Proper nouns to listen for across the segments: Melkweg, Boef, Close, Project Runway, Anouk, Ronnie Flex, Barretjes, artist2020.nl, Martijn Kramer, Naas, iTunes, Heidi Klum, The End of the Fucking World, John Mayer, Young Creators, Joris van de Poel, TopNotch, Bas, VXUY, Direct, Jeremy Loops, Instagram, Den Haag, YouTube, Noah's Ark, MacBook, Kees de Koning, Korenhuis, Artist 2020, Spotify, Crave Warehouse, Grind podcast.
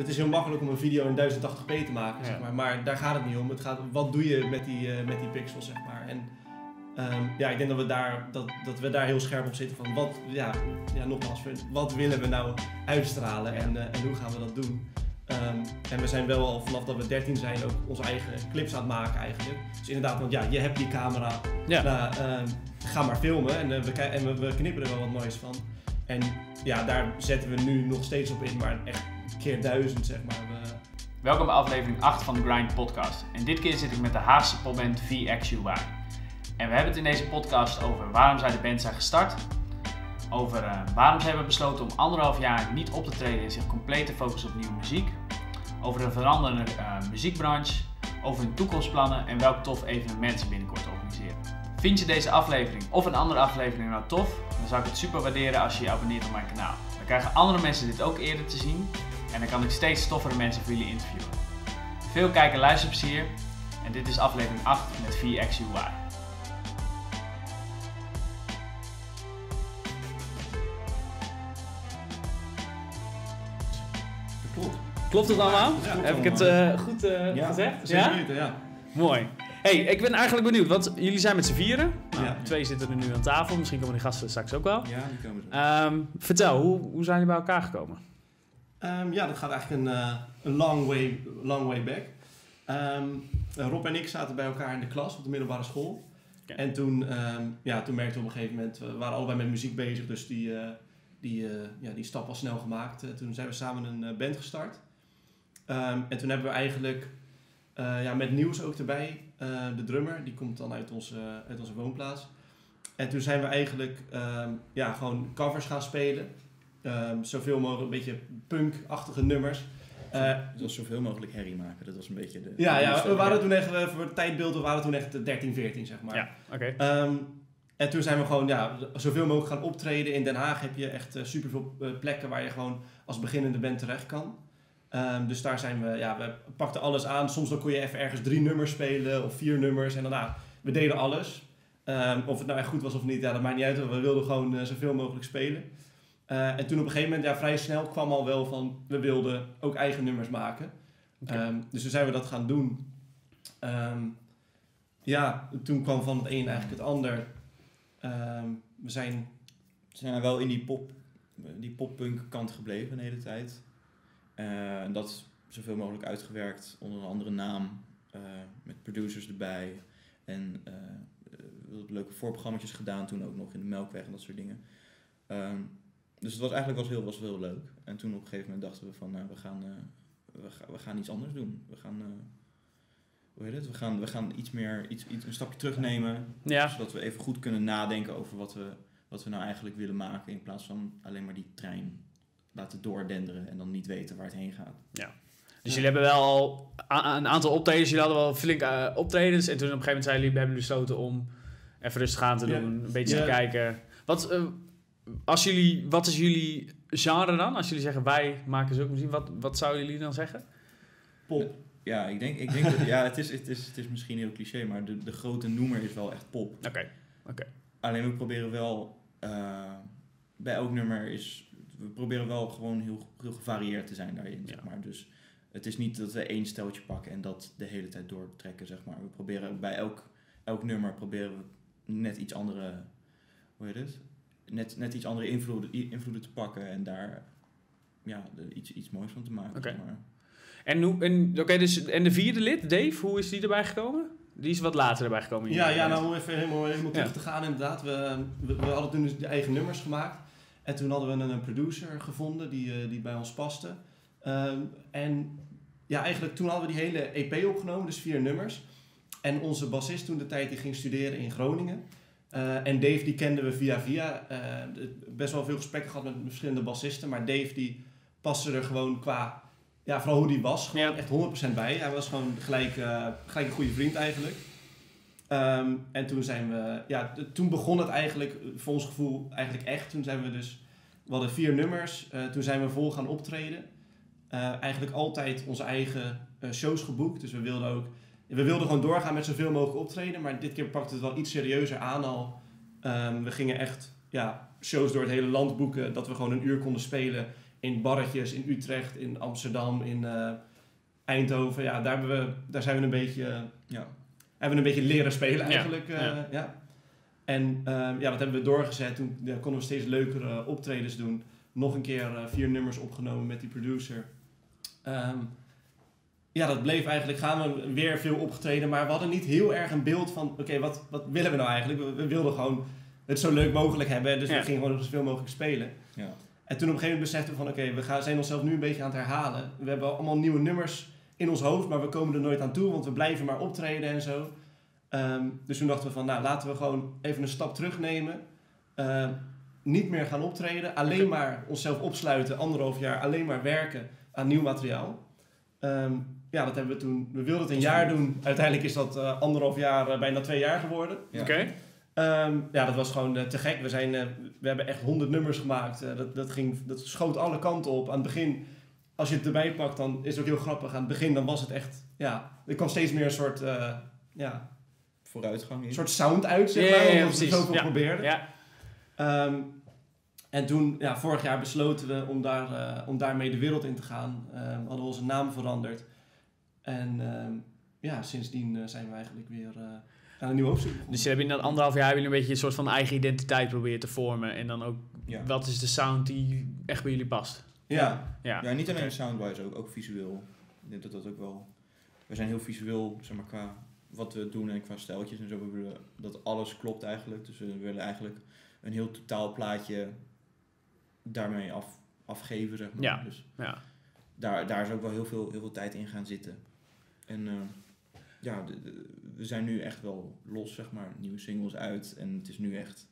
Het is heel makkelijk om een video in 1080p te maken, zeg maar. Maar daar gaat het niet om. Het gaat om wat doe je met die pixels, zeg maar. En ik denk dat we daar heel scherp op zitten van wat willen we nou uitstralen en hoe gaan we dat doen? En we zijn wel al vanaf dat we 13 zijn ook onze eigen clips aan het maken eigenlijk. Dus inderdaad, want ja, je hebt die camera, ga maar filmen en we knippen er wel wat moois van. En ja, daar zetten we nu nog steeds op in, maar echt keer 1000 zeg maar. Welkom bij aflevering 8 van de Grind podcast. En dit keer zit ik met de Haagse popband VXUY. En we hebben het in deze podcast over waarom zij de band zijn gestart. Over waarom ze hebben besloten om 1,5 jaar niet op te treden en zich compleet te focussen op nieuwe muziek. Over een veranderende muziekbranche. Over hun toekomstplannen en welk tof evenement ze binnenkort organiseren. Vind je deze aflevering of een andere aflevering nou tof? Dan zou ik het super waarderen als je je abonneert op mijn kanaal. Dan krijgen andere mensen dit ook eerder te zien. En dan kan ik steeds toffere mensen voor jullie interviewen. Veel kijk- en luisterplezier. En dit is aflevering 8 met VXUY. Klopt het allemaal? Ja, klopt. Heb ik het goed gezegd? Ja? Ja. Mooi. Hey, ik ben eigenlijk benieuwd, want jullie zijn met z'n vieren. Nou, ja. 2 zitten er nu aan tafel, misschien komen die gasten straks ook wel. Ja, die komen er. Vertel, hoe zijn jullie bij elkaar gekomen? Dat gaat eigenlijk een long way back. Rob en ik zaten bij elkaar in de klas op de middelbare school. Okay. En toen merkten we op een gegeven moment, we waren allebei met muziek bezig, dus die stap was snel gemaakt. Toen zijn we samen een band gestart. En toen hebben we eigenlijk met Nieuws ook erbij, de drummer, die komt dan uit onze woonplaats. En toen zijn we eigenlijk gewoon covers gaan spelen. Zoveel mogelijk een beetje punkachtige nummers. Het was zoveel mogelijk herrie maken, dat was een beetje de... We waren toen echt, voor tijdbeelden waren toen echt 13, 14 zeg maar. Ja, okay. En toen zijn we gewoon zoveel mogelijk gaan optreden. In Den Haag heb je echt superveel plekken waar je gewoon als beginnende band terecht kan. Dus daar zijn we pakten alles aan. Soms dan kon je even ergens 3 nummers spelen of 4 nummers. En daarna, we deden alles. Of het nou echt goed was of niet, dat maakt niet uit. We wilden gewoon zoveel mogelijk spelen. En toen op een gegeven moment, vrij snel kwam al wel van, we wilden ook eigen nummers maken. Okay. Dus toen zijn we dat gaan doen. Toen kwam van het een eigenlijk het ander. We zijn wel in die poppunk kant gebleven de hele tijd. En dat zoveel mogelijk uitgewerkt onder een andere naam. Met producers erbij. En leuke voorprogrammetjes gedaan toen ook nog in de Melkweg en dat soort dingen. Dus het was eigenlijk was heel leuk. En toen op een gegeven moment dachten we van, we gaan iets anders doen. We gaan... We gaan iets meer een stapje terugnemen, zodat we even goed kunnen nadenken over wat we nou eigenlijk willen maken, in plaats van alleen maar die trein laten doordenderen en dan niet weten waar het heen gaat. Ja. Dus jullie hebben wel al een aantal optredens, jullie hadden wel flink optredens en toen op een gegeven moment hebben jullie besloten om even rustig aan te doen, een beetje te kijken. Wat is jullie genre dan? Als jullie zeggen wij maken zulke muziek, wat zouden jullie dan zeggen? Pop. Ja, ik denk dat... Ja, het is misschien heel cliché, maar de grote noemer is wel echt pop. Oké. Alleen we proberen wel... bij elk nummer is... We proberen wel gewoon heel gevarieerd te zijn daarin, zeg maar. Dus het is niet dat we één steltje pakken en dat de hele tijd doortrekken, zeg maar. We proberen bij elk nummer net iets andere... Hoe heet het? Net iets andere invloeden te pakken en daar iets moois van te maken, zeg maar. En de vierde lid, Dave, hoe is die erbij gekomen? Die is wat later erbij gekomen. Om even helemaal terug te gaan inderdaad. We hadden toen dus de eigen nummers gemaakt. En toen hadden we een producer gevonden die bij ons paste. Eigenlijk toen hadden we die hele EP opgenomen, dus 4 nummers. En onze bassist toen de tijd, die ging studeren in Groningen. En Dave, die kenden we via. Best wel veel gesprekken gehad met verschillende bassisten. Maar Dave, die paste er gewoon qua... Ja, vooral hoe die was. Gewoon echt 100% bij. Hij was gewoon gelijk een goede vriend eigenlijk. En toen zijn we... toen begon het eigenlijk, voor ons gevoel, eigenlijk echt. Toen zijn we dus... We hadden 4 nummers. Toen zijn we vol gaan optreden. Eigenlijk altijd onze eigen shows geboekt. Dus we wilden gewoon doorgaan met zoveel mogelijk optreden. Maar dit keer pakte het wel iets serieuzer aan al. We gingen echt shows door het hele land boeken. Dat we gewoon een uur konden spelen... in Barretjes, in Utrecht, in Amsterdam, in Eindhoven. Ja, daar zijn we een beetje, hebben we een beetje leren spelen eigenlijk. Ja. En ja, dat hebben we doorgezet. Toen konden we steeds leukere optredens doen. Nog een keer 4 nummers opgenomen met die producer. Ja, dat bleef eigenlijk gaan. We weer veel opgetreden, maar we hadden niet heel erg een beeld van... Oké, wat willen we nou eigenlijk? We wilden gewoon het zo leuk mogelijk hebben. Dus we gingen gewoon zoveel mogelijk spelen. Ja. En toen op een gegeven moment beseften we van... Oké, we zijn onszelf nu een beetje aan het herhalen. We hebben allemaal nieuwe nummers in ons hoofd, maar we komen er nooit aan toe. Want we blijven maar optreden en zo. Dus toen dachten we van... Nou, laten we gewoon even een stap terugnemen. Niet meer gaan optreden. Alleen maar onszelf opsluiten. 1,5 jaar alleen maar werken aan nieuw materiaal. Ja, dat hebben we toen... We wilden het een jaar doen. Uiteindelijk is dat 1,5 jaar, bijna 2 jaar geworden. Ja. Oké. Ja, dat was gewoon te gek. We hebben echt 100 nummers gemaakt. Dat schoot alle kanten op. Aan het begin, als je het erbij pakt, dan is het ook heel grappig. Aan het begin, dan was het echt... Ja, er kwam steeds meer een soort... vooruitgang in. Een soort sound uit, zeg maar. Omdat we het zoveel probeerden. Ja. En toen, vorig jaar besloten we om daarmee de wereld in te gaan. Hadden we onze naam veranderd. En sindsdien zijn we eigenlijk weer aan een nieuw hoofdstuk begonnen. Dus in dat 1,5 jaar hebben jullie een beetje een soort van eigen identiteit proberen te vormen. En dan ook, wat is de sound die echt bij jullie past? Ja, niet alleen soundwise, ook visueel. Ik denk dat ook wel... We zijn heel visueel, zeg maar, qua wat we doen en qua stijltjes en zo. We willen dat alles klopt eigenlijk. Dus we willen eigenlijk een heel totaal plaatje... daarmee afgeven, zeg maar. Ja. Dus daar is ook wel heel veel tijd in gaan zitten. En we zijn nu echt wel los, zeg maar. Nieuwe singles uit en het is nu echt...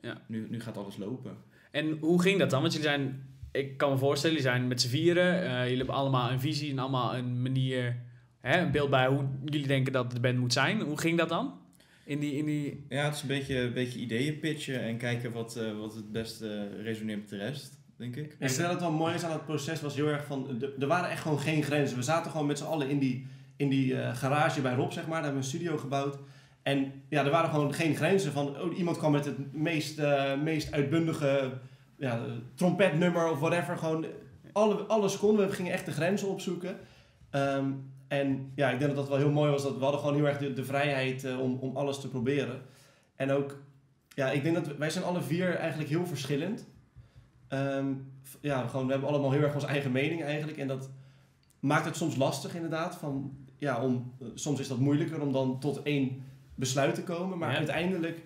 Ja. Nu gaat alles lopen. En hoe ging dat dan? Want jullie zijn... Ik kan me voorstellen, jullie zijn met z'n vieren. Jullie hebben allemaal een visie en allemaal een manier... Hè, een beeld bij hoe jullie denken dat de band moet zijn. Hoe ging dat dan? Ja, het is een beetje ideeën pitchen en kijken wat het beste resoneert met de rest, denk ik. Ja, ik denk dat het wel mooi is aan het proces, was heel erg van... Er waren echt gewoon geen grenzen. We zaten gewoon met z'n allen in die garage bij Rob, zeg maar. Daar hebben we een studio gebouwd. En ja, er waren gewoon geen grenzen van... Oh, iemand kwam met het meest uitbundige trompetnummer of whatever. Gewoon alles kon. We gingen echt de grenzen opzoeken. En ja, ik denk dat dat wel heel mooi was. Dat we hadden gewoon heel erg de vrijheid om alles te proberen. En ook, ik denk dat wij zijn alle vier eigenlijk heel verschillend. We hebben allemaal heel erg onze eigen mening eigenlijk. En dat maakt het soms lastig inderdaad. Soms is dat moeilijker om dan tot 1 besluit te komen. Maar uiteindelijk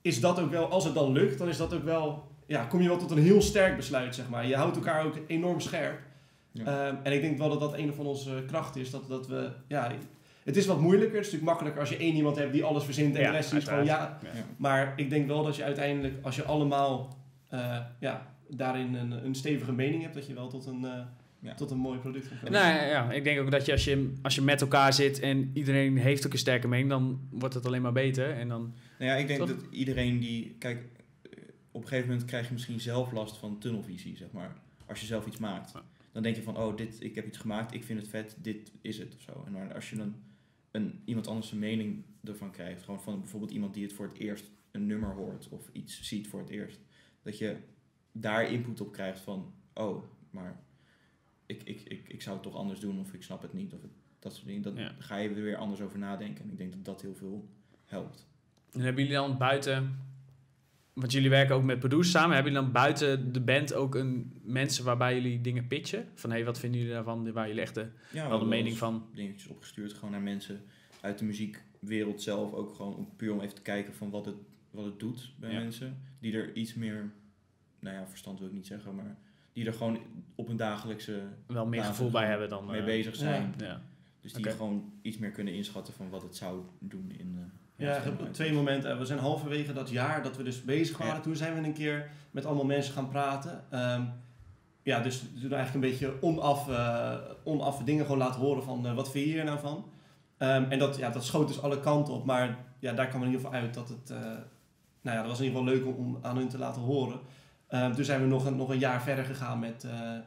is dat ook wel, als het dan lukt, dan is dat ook wel... Ja, kom je wel tot een heel sterk besluit, zeg maar. Je houdt elkaar ook enorm scherp. Ja. En ik denk wel dat dat een van onze krachten is. Dat we... Ja, het is wat moeilijker. Het is natuurlijk makkelijker als je 1 iemand hebt die alles verzint. En de rest is gewoon Maar ik denk wel dat je uiteindelijk, als je allemaal daarin een stevige mening hebt, dat je wel tot een mooi product gaat komen. Nou, ik denk ook dat je als je met elkaar zit en iedereen heeft ook een sterke mening, dan wordt het alleen maar beter. En dan... ik denk dat iedereen die... Kijk, op een gegeven moment krijg je misschien zelf last van tunnelvisie, zeg maar. Als je zelf iets maakt. Ja. Dan denk je van, ik heb iets gemaakt, ik vind het vet, dit is het of zo. En als je dan iemand anders een mening ervan krijgt, gewoon van bijvoorbeeld iemand die het voor het eerst een nummer hoort of iets ziet voor het eerst, dat je daar input op krijgt van, maar ik zou het toch anders doen of ik snap het niet. Of dat soort dingen, dan ga je er weer anders over nadenken. En ik denk dat dat heel veel helpt. En hebben jullie dan buiten... Want jullie werken ook met producers samen. Hebben jullie dan buiten de band ook mensen waarbij jullie dingen pitchen? Van, wat vinden jullie daarvan? Waar jullie echt wel de mening van... dingetjes opgestuurd. Gewoon naar mensen uit de muziekwereld zelf. Ook gewoon puur om even te kijken van wat het doet bij mensen. Die er iets meer... verstand wil ik niet zeggen. Maar die er gewoon op een dagelijkse... Wel meer gevoel bij hebben dan... Mee bezig zijn. Ja. Dus die gewoon iets meer kunnen inschatten van wat het zou doen in... op 2 momenten. We zijn halverwege dat jaar dat we dus bezig waren. Ja. Toen zijn we een keer met allemaal mensen gaan praten. Dus toen eigenlijk een beetje onaf dingen gewoon laten horen van wat vind je hier nou van? En dat schoot dus alle kanten op. Maar daar kwam in ieder geval uit dat het... dat was in ieder geval leuk om aan hun te laten horen. Toen zijn we nog een jaar verder gegaan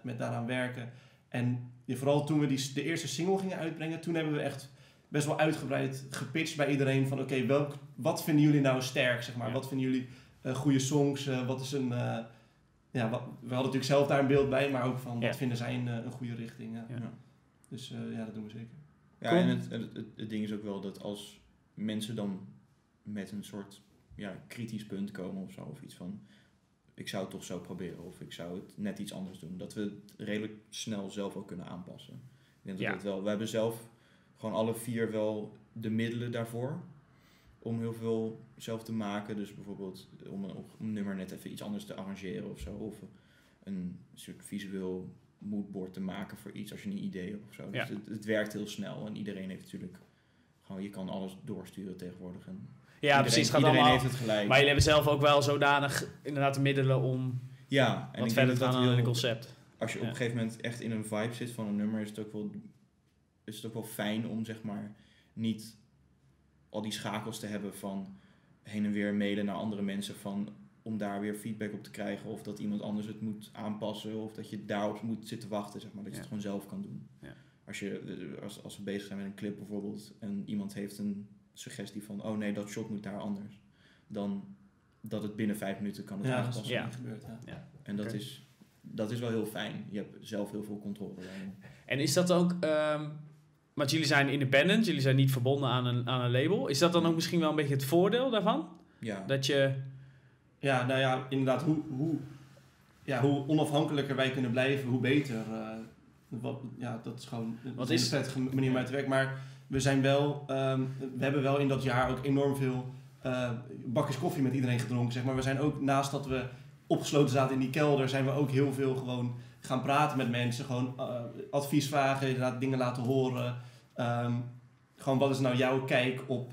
met daaraan werken. En vooral toen we de eerste single gingen uitbrengen, toen hebben we echt... best wel uitgebreid gepitcht bij iedereen van wat vinden jullie nou sterk, zeg maar. Ja. Wat vinden jullie goede songs, wat is een ja, we hadden natuurlijk zelf daar een beeld bij, maar ook van wat vinden zij een goede richting. Ja. Ja. Dus ja, dat doen we zeker. Ja, cool. En het ding is ook wel dat als mensen dan met een soort kritisch punt komen of zo, of iets van ik zou het toch zo proberen of ik zou het net iets anders doen, dat we het redelijk snel zelf ook kunnen aanpassen. Ik denk dat wel. We hebben zelf gewoon alle vier wel de middelen daarvoor om heel veel zelf te maken. Dus bijvoorbeeld om een nummer net even iets anders te arrangeren of zo. Of een soort visueel moodboard te maken voor iets als je een idee hebt of zo. Ja. Dus het werkt heel snel en iedereen heeft natuurlijk gewoon, je kan alles doorsturen tegenwoordig. En iedereen heeft het gelijk. Maar jullie hebben zelf ook wel zodanig inderdaad de middelen om en wat verder te gaan aan een concept. Als je op een gegeven moment echt in een vibe zit van een nummer, is het ook wel fijn om zeg maar niet al die schakels te hebben van heen en weer mailen naar andere mensen van om daar weer feedback op te krijgen of dat iemand anders het moet aanpassen of dat je daarop moet zitten wachten, zeg maar, dat je het gewoon zelf kan doen. Ja. Als we bezig zijn met een clip bijvoorbeeld en iemand heeft een suggestie van oh nee, dat shot moet daar anders, dan dat het binnen 5 minuten kan het aangepast worden. En dat is wel heel fijn. Je hebt zelf heel veel controle. En is dat ook... want jullie zijn independent, jullie zijn niet verbonden aan een label. Is dat dan ook misschien wel een beetje het voordeel daarvan? Ja. Dat je... Ja, nou ja, inderdaad. Hoe onafhankelijker wij kunnen blijven, hoe beter. Dat is gewoon een prettige manier om uit te werken. Maar we zijn wel... we hebben wel in dat jaar ook enorm veel bakjes koffie met iedereen gedronken. Zeg maar. We zijn ook, naast dat we opgesloten zaten in die kelder, zijn we ook heel veel gewoon gaan praten met mensen. Gewoon advies vragen, inderdaad dingen laten horen. Gewoon wat is nou jouw kijk op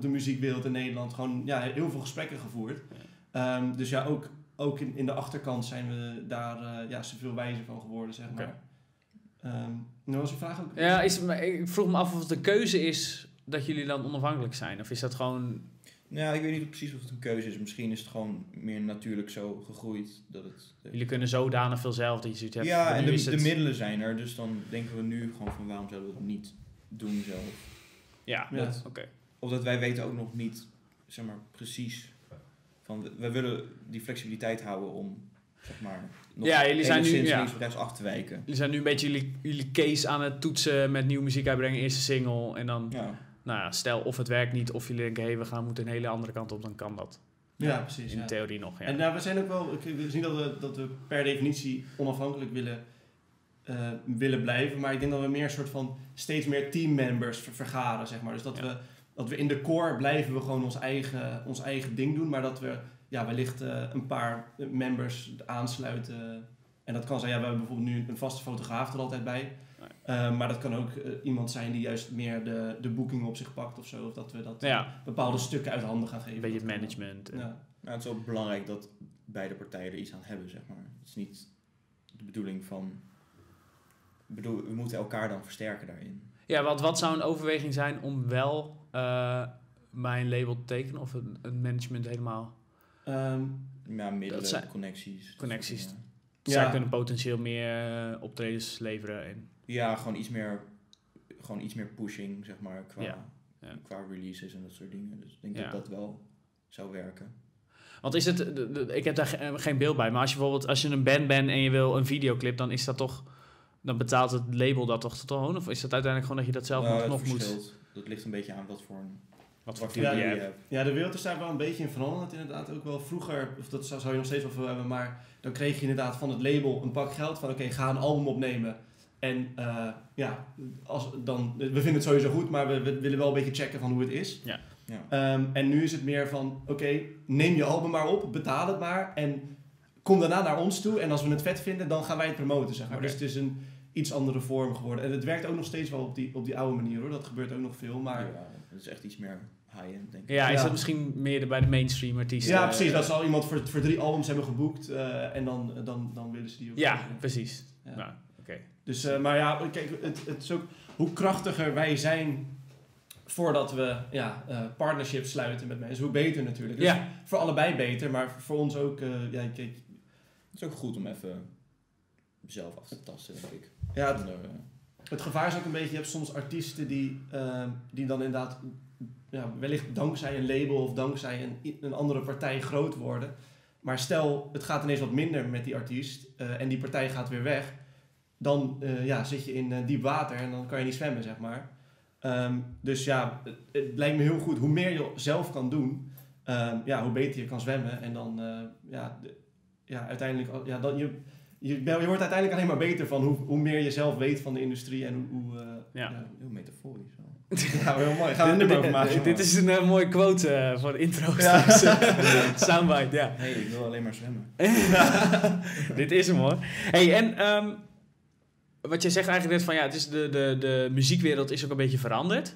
de muziekwereld in Nederland. Gewoon heel veel gesprekken gevoerd. Dus ook in de achterkant zijn we daar zoveel wijzer van geworden, zeg maar. Okay. Nou was uw vraag ook? Ja, ik vroeg me af of het de keuze is dat jullie dan onafhankelijk zijn. Of is dat gewoon... Nou, ik weet niet precies of het een keuze is. Misschien is het gewoon meer natuurlijk zo gegroeid. Dat het... Jullie kunnen zodanig veel zelf dat je zoiets hebt. Ja, en de middelen zijn er. Dus dan denken we nu gewoon van waarom zouden we het niet doen zelf. Ja, oké. Omdat wij weten ook nog niet, zeg maar, precies... Van, we willen die flexibiliteit houden om, zeg maar, nog rechts af te wijken. Jullie zijn nu een beetje jullie case aan het toetsen met nieuwe muziek uitbrengen. Eerste single en dan... Ja. Nou ja, stel of het werkt niet, of jullie denken, we gaan moeten een hele andere kant op, dan kan dat. Ja, precies. In theorie nog, En we zijn ook wel, het is niet dat we per definitie onafhankelijk willen blijven, maar ik denk dat we meer een soort van steeds meer teammembers vergaren, zeg maar. Dus dat we in de core blijven we gewoon ons eigen ding doen, maar dat we wellicht een paar members aansluiten. En dat kan zijn, we hebben bijvoorbeeld nu een vaste fotograaf er altijd bij. Maar dat kan ook iemand zijn die juist meer de boeking op zich pakt of zo. Of dat we dat bepaalde stukken uit handen gaan geven. Een beetje het management. Het is ook belangrijk dat beide partijen er iets aan hebben, zeg maar. Het is niet de bedoeling van... we moeten elkaar dan versterken daarin. Ja, want wat zou een overweging zijn om wel bij een label te tekenen? Of een management helemaal? Middelen, zijn, connecties. Dat soort dingen. Zij kunnen potentieel meer optredens leveren. En... Ja, gewoon iets meer pushing, zeg maar, qua releases en dat soort dingen. Dus ik denk dat wel zou werken. Want is het, ik heb daar geen beeld bij, maar als je bijvoorbeeld een band bent en je wil een videoclip, dan is dat toch, dan betaalt het label dat toch gewoon? Of is dat uiteindelijk gewoon dat je dat zelf nog moet? Dat ligt een beetje aan wat voor een... Wat je hebt. Ja, de wereld is daar wel een beetje in veranderd inderdaad. Ook wel vroeger, of dat zou je nog steeds wel veel hebben, maar dan kreeg je inderdaad van het label een pak geld van oké, ga een album opnemen. En we vinden het sowieso goed, maar we willen wel een beetje checken van hoe het is. Ja. Ja. En nu is het meer van oké, neem je album maar op, betaal het maar en kom daarna naar ons toe. En als we het vet vinden, dan gaan wij het promoten, zeg maar. Okay. Dus het is een iets andere vorm geworden. En het werkt ook nog steeds wel op die oude manier hoor, dat gebeurt ook nog veel, maar... Ja. Dat is echt iets meer high-end, denk ik. Ja, is dat misschien meer bij de mainstream artiesten? Ja, precies. Dat zal iemand voor 3 albums hebben geboekt en dan willen ze die ook. Ja, precies. Ja. Nou, oké. Dus, maar kijk, het is ook hoe krachtiger wij zijn voordat we partnerships sluiten met mensen, hoe beter natuurlijk. Dus voor allebei beter, maar voor ons ook... kijk, het is ook goed om even zelf af te tasten, denk ik. Ja, het gevaar is ook een beetje, je hebt soms artiesten die dan inderdaad wellicht dankzij een label of dankzij een andere partij groot worden. Maar stel, het gaat ineens wat minder met die artiest en die partij gaat weer weg. Dan zit je in diep water en dan kan je niet zwemmen, zeg maar. Dus ja, het lijkt me heel goed. Hoe meer je zelf kan doen, hoe beter je kan zwemmen. En dan, uiteindelijk... Ja, dan, je wordt uiteindelijk alleen maar beter van hoe meer je zelf weet van de industrie. En heel metaforisch. Ja, heel mooi. Gaan we een nummer over maken. Dit is een mooie quote voor de intro. Ja. Soundbite, ja. Hey, ik wil alleen maar zwemmen. Dit is hem, hoor. Hey, en... wat jij zegt eigenlijk net van ja, het is de muziekwereld is ook een beetje veranderd.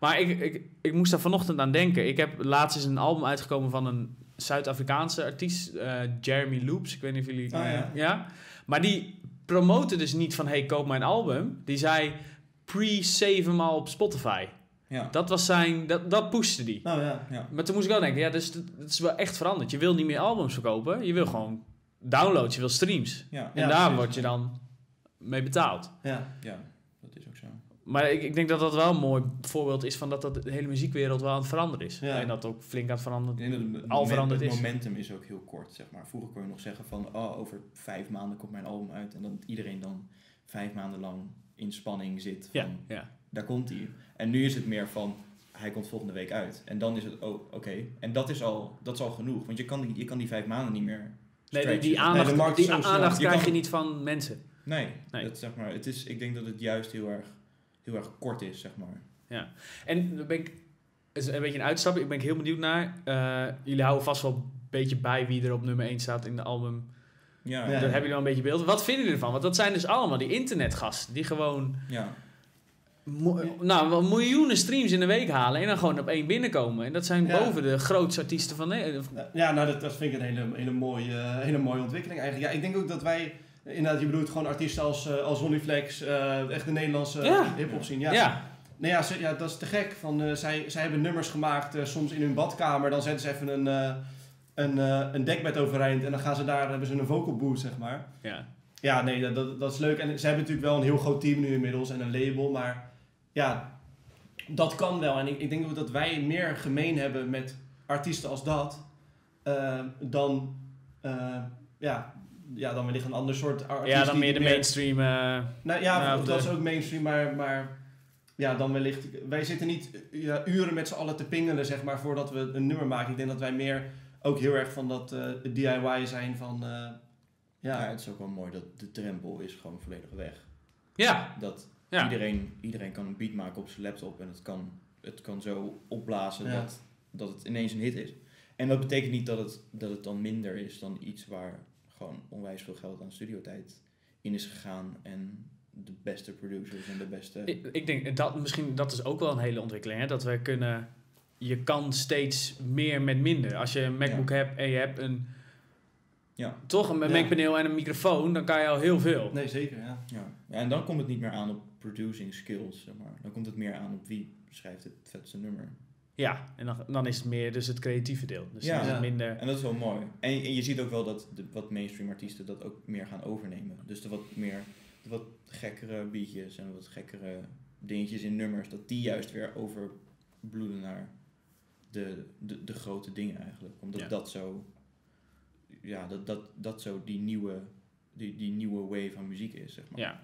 Maar ik moest daar vanochtend aan denken. Ik heb laatst eens een album uitgekomen van een Zuid-Afrikaanse artiest, Jeremy Loops. Ik weet niet of jullie... Ja. Maar die promoten dus niet van hey, koop mijn album. Die zei pre-save hem al op Spotify. Ja. Dat was zijn... Dat pushte die. Nou, ja. Maar toen moest ik wel denken, ja, dus dat is wel echt veranderd. Je wil niet meer albums verkopen. Je wil gewoon downloads, je wil streams. Ja. En ja, daar precies. Word je dan... mee betaald. Ja, dat is ook zo. Maar ik denk dat dat wel een mooi voorbeeld is van dat de hele muziekwereld wel aan het veranderen is. Ja. En dat ook flink aan het veranderen veranderd is. Het momentum is ook heel kort, zeg maar. Vroeger kon je nog zeggen van, over 5 maanden komt mijn album uit. En dat iedereen dan 5 maanden lang in spanning zit van, daar komt hij. En nu is het meer van, hij komt volgende week uit. En dan is het, oké. En dat is al genoeg. Want je kan die 5 maanden niet meer... Nee, die aandacht krijg je niet van mensen. Nee. Dat, zeg maar, ik denk dat het juist heel erg kort is, zeg maar. Ja, en dan ben ik... Het is een beetje een uitstapje, ik ben heel benieuwd naar. Jullie houden vast wel een beetje bij wie er op nummer 1 staat in de album. Ja. Daar hebben jullie al een beetje beeld. Wat vinden jullie ervan? Want dat zijn dus allemaal die internetgasten die gewoon... Ja. Nou, miljoenen streams in de week halen en dan gewoon op 1 binnenkomen. En dat zijn boven de grootste artiesten van Nederland. Ja, nou, dat vind ik een hele mooie ontwikkeling eigenlijk. Ja, ik denk ook dat wij... Inderdaad, je bedoelt gewoon artiesten als Ronnie Flex, echt de Nederlandse hip-hop scene. Ja. Nou ja, dat is te gek. Zij hebben nummers gemaakt, soms in hun badkamer. Dan zetten ze even een dekbed overeind en dan gaan ze hebben ze een vocal booth, zeg maar. Ja. Ja, nee, dat is leuk. En ze hebben natuurlijk wel een heel groot team nu inmiddels en een label. Maar ja, dat kan wel. En ik denk ook dat wij meer gemeen hebben met artiesten als dat dan... Ja, dan wellicht een ander soort artiest. Ja, dan meer de mainstream. Dat is ook mainstream, maar ja, dan wellicht... Wij zitten niet uren met z'n allen te pingelen, zeg maar, voordat we een nummer maken. Ik denk dat wij meer ook heel erg van dat DIY zijn van... het is ook wel mooi dat de drempel is gewoon volledig weg. Ja. Dat iedereen kan een beat maken op zijn laptop en het kan zo opblazen dat het ineens een hit is. En dat betekent niet dat het dan minder is dan iets waar... gewoon onwijs veel geld aan studiotijd in is gegaan en de beste producers en de beste... Ik denk, dat is ook wel een hele ontwikkeling, hè? Dat we kunnen... Je kan steeds meer met minder. Als je een MacBook hebt en je hebt een... Ja. Toch een Mac-paneel en een microfoon, dan kan je al heel veel. Nee, zeker, ja. En dan komt het niet meer aan op producing skills, zeg maar. Dan komt het meer aan op wie schrijft het vetste nummer. Ja, en dan is het meer dus het creatieve deel. Dus dan is het minder... en dat is wel mooi. En je ziet ook wel dat wat mainstream artiesten dat ook meer gaan overnemen. Dus de wat gekkere beatjes en wat gekkere dingetjes in nummers, dat die juist weer overbloeden naar de grote dingen eigenlijk. Omdat dat zo... Ja, dat zo die nieuwe wave van muziek is, zeg maar. Ja.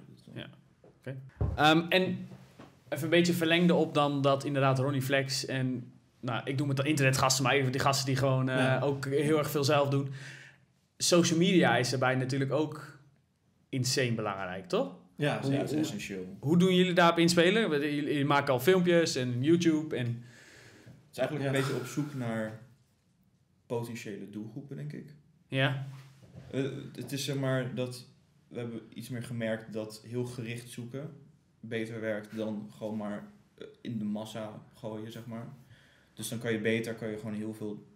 Oké. En... Even een beetje verlengde op dan dat inderdaad Ronnie Flex en... Nou, ik noem het dan internetgasten, maar even die gasten die gewoon ook heel erg veel zelf doen. Social media is daarbij natuurlijk ook insane belangrijk, toch? Ja, dat is essentieel. Hoe doen jullie daarop inspelen? Jullie maken al filmpjes en YouTube en... Het is eigenlijk een beetje op zoek naar potentiële doelgroepen, denk ik. Ja. Het is zeg maar dat... We hebben iets meer gemerkt dat heel gericht zoeken... beter werkt dan gewoon maar in de massa gooien, zeg maar. Dus dan kan je gewoon heel veel,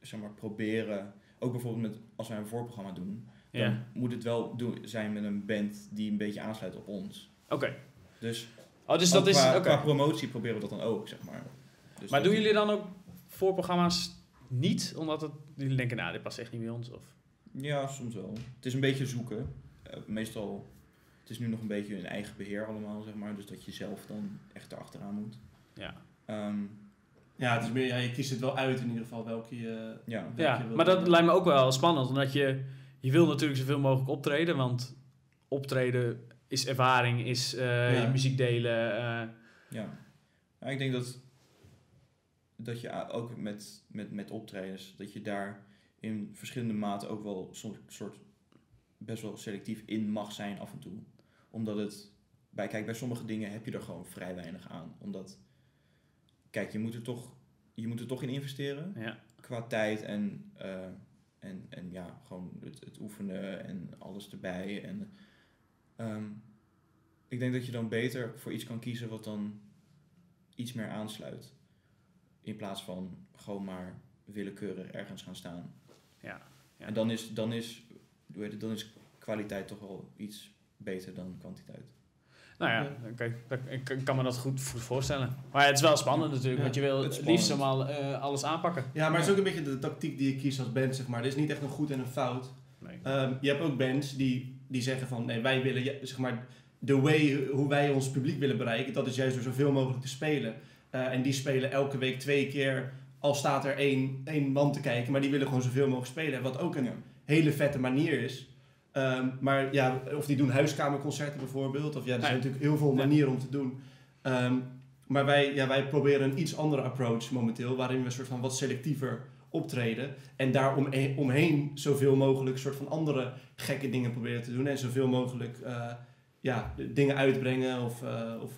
zeg maar, proberen. Ook bijvoorbeeld als wij een voorprogramma doen, dan moet het wel zijn met een band die een beetje aansluit op ons. Oké. Dus dat is qua promotie proberen we dat dan ook, zeg maar. Dus maar doen jullie dan ook voorprogramma's niet? Omdat jullie denken, nou, dit past echt niet bij ons? Of? Ja, soms wel. Het is een beetje zoeken. Meestal... Het is nu nog een beetje een eigen beheer allemaal, zeg maar. Dus dat je zelf dan echt erachteraan moet. Ja. Ja, het is meer, ja, je kiest het wel uit in ieder geval welke je... Maar dat lijkt me ook wel spannend. Omdat je wil natuurlijk zoveel mogelijk optreden. Want optreden is ervaring, is je muziek delen. Ja, ik denk dat je ook met optredens... dat je daar in verschillende maten ook wel soms soort best wel selectief in mag zijn af en toe. Omdat het... Bij sommige dingen heb je er gewoon vrij weinig aan. Omdat... Kijk, je moet er toch in investeren. Ja. Qua tijd en ja, gewoon het oefenen en alles erbij. En, ik denk dat je dan beter voor iets kan kiezen wat dan iets meer aansluit. In plaats van gewoon maar willekeurig ergens gaan staan. Ja. En dan is kwaliteit toch wel iets beter dan kwantiteit. Nou ja, ik kan me dat goed voorstellen. Maar het is wel spannend natuurlijk, want je wil het liefst allemaal alles aanpakken. Ja, maar het is ook een beetje de tactiek die je kiest als band, zeg maar. Er is niet echt een goed en een fout. Nee. Je hebt ook bands die zeggen van, nee, wij willen, zeg maar, de way hoe wij ons publiek willen bereiken, dat is juist door zoveel mogelijk te spelen. En die spelen elke week 2 keer, al staat er één man te kijken, maar die willen gewoon zoveel mogelijk spelen. Wat ook een hele vette manier is. Maar ja, of die doen huiskamerconcerten bijvoorbeeld. Of ja, er zijn natuurlijk heel veel manieren om te doen. Maar wij proberen een iets andere approach momenteel. Waarin we een soort van wat selectiever optreden. En daar omheen zoveel mogelijk soort van andere gekke dingen proberen te doen. En zoveel mogelijk dingen uitbrengen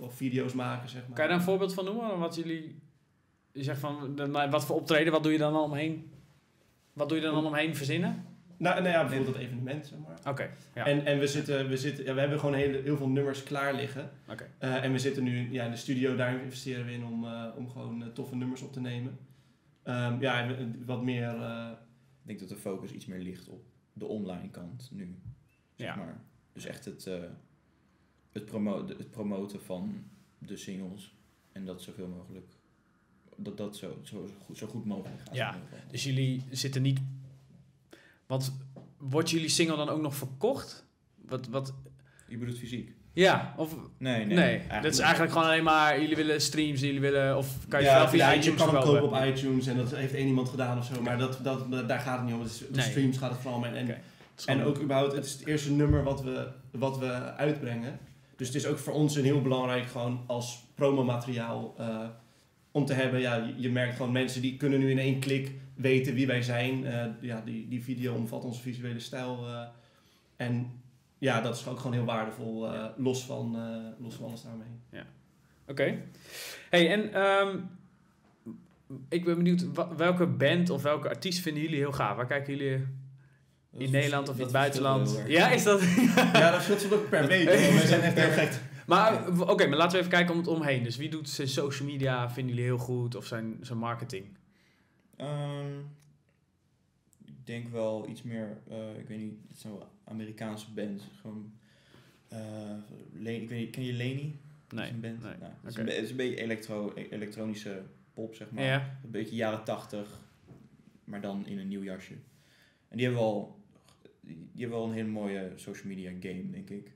of video's maken, zeg maar. Kan je daar een voorbeeld van noemen? Wat jullie... Je zegt van, wat voor optreden, wat doe je dan al omheen? Wat doe je dan al omheen verzinnen? Nou ja, bijvoorbeeld dat evenement, zeg maar. Oké. Ja. En we hebben gewoon heel veel nummers klaar liggen. Oké. En we zitten nu in de studio, daar investeren we in om gewoon toffe nummers op te nemen. Wat meer... Ik denk dat de focus iets meer ligt op de online kant nu. Zeg maar. Dus echt het promoten van de singles en dat zoveel mogelijk... Dat zo goed mogelijk gaat. Ja, dus jullie zitten niet... Want wordt jullie single dan ook nog verkocht? Wat? Je bedoelt fysiek? Ja, of... Nee. Dat is eigenlijk gewoon alleen maar... Jullie willen streams, jullie willen... Of kan je wel via iTunes kopen? Je kan hem kopen op iTunes. En dat heeft 1 iemand gedaan of zo. Maar daar gaat het niet om. De streams gaat het vooral om. En ook überhaupt... Het is het eerste nummer wat we uitbrengen. Dus het is ook voor ons een heel belangrijk... Gewoon als promomateriaal... om te hebben... Je merkt gewoon mensen die kunnen nu in 1 klik... weten wie wij zijn. Die video omvat onze visuele stijl. En ja, dat is ook gewoon heel waardevol. Los van alles daarmee. Ja. Oké. Hey, en ik ben benieuwd. Welke band of welke artiest vinden jullie heel gaaf? Waar kijken jullie in Nederland of in het buitenland? Ja, is dat... Ja, dat verschilt ook per week. Wij zijn echt heel gek. Maar oké, maar laten we even kijken om het omheen. Dus wie doet zijn social media? Vinden jullie heel goed? Of zijn marketing? Ik denk wel iets meer, ik weet niet, het zijn wel Amerikaanse bands. Gewoon, ik weet niet, ken je Leni? Nee. Dat is een band. Nee. Nou, okay. Het is een beetje elektronische pop, zeg maar. Ja. Een beetje jaren 80, maar dan in een nieuw jasje. En die hebben wel een hele mooie social media game, denk ik.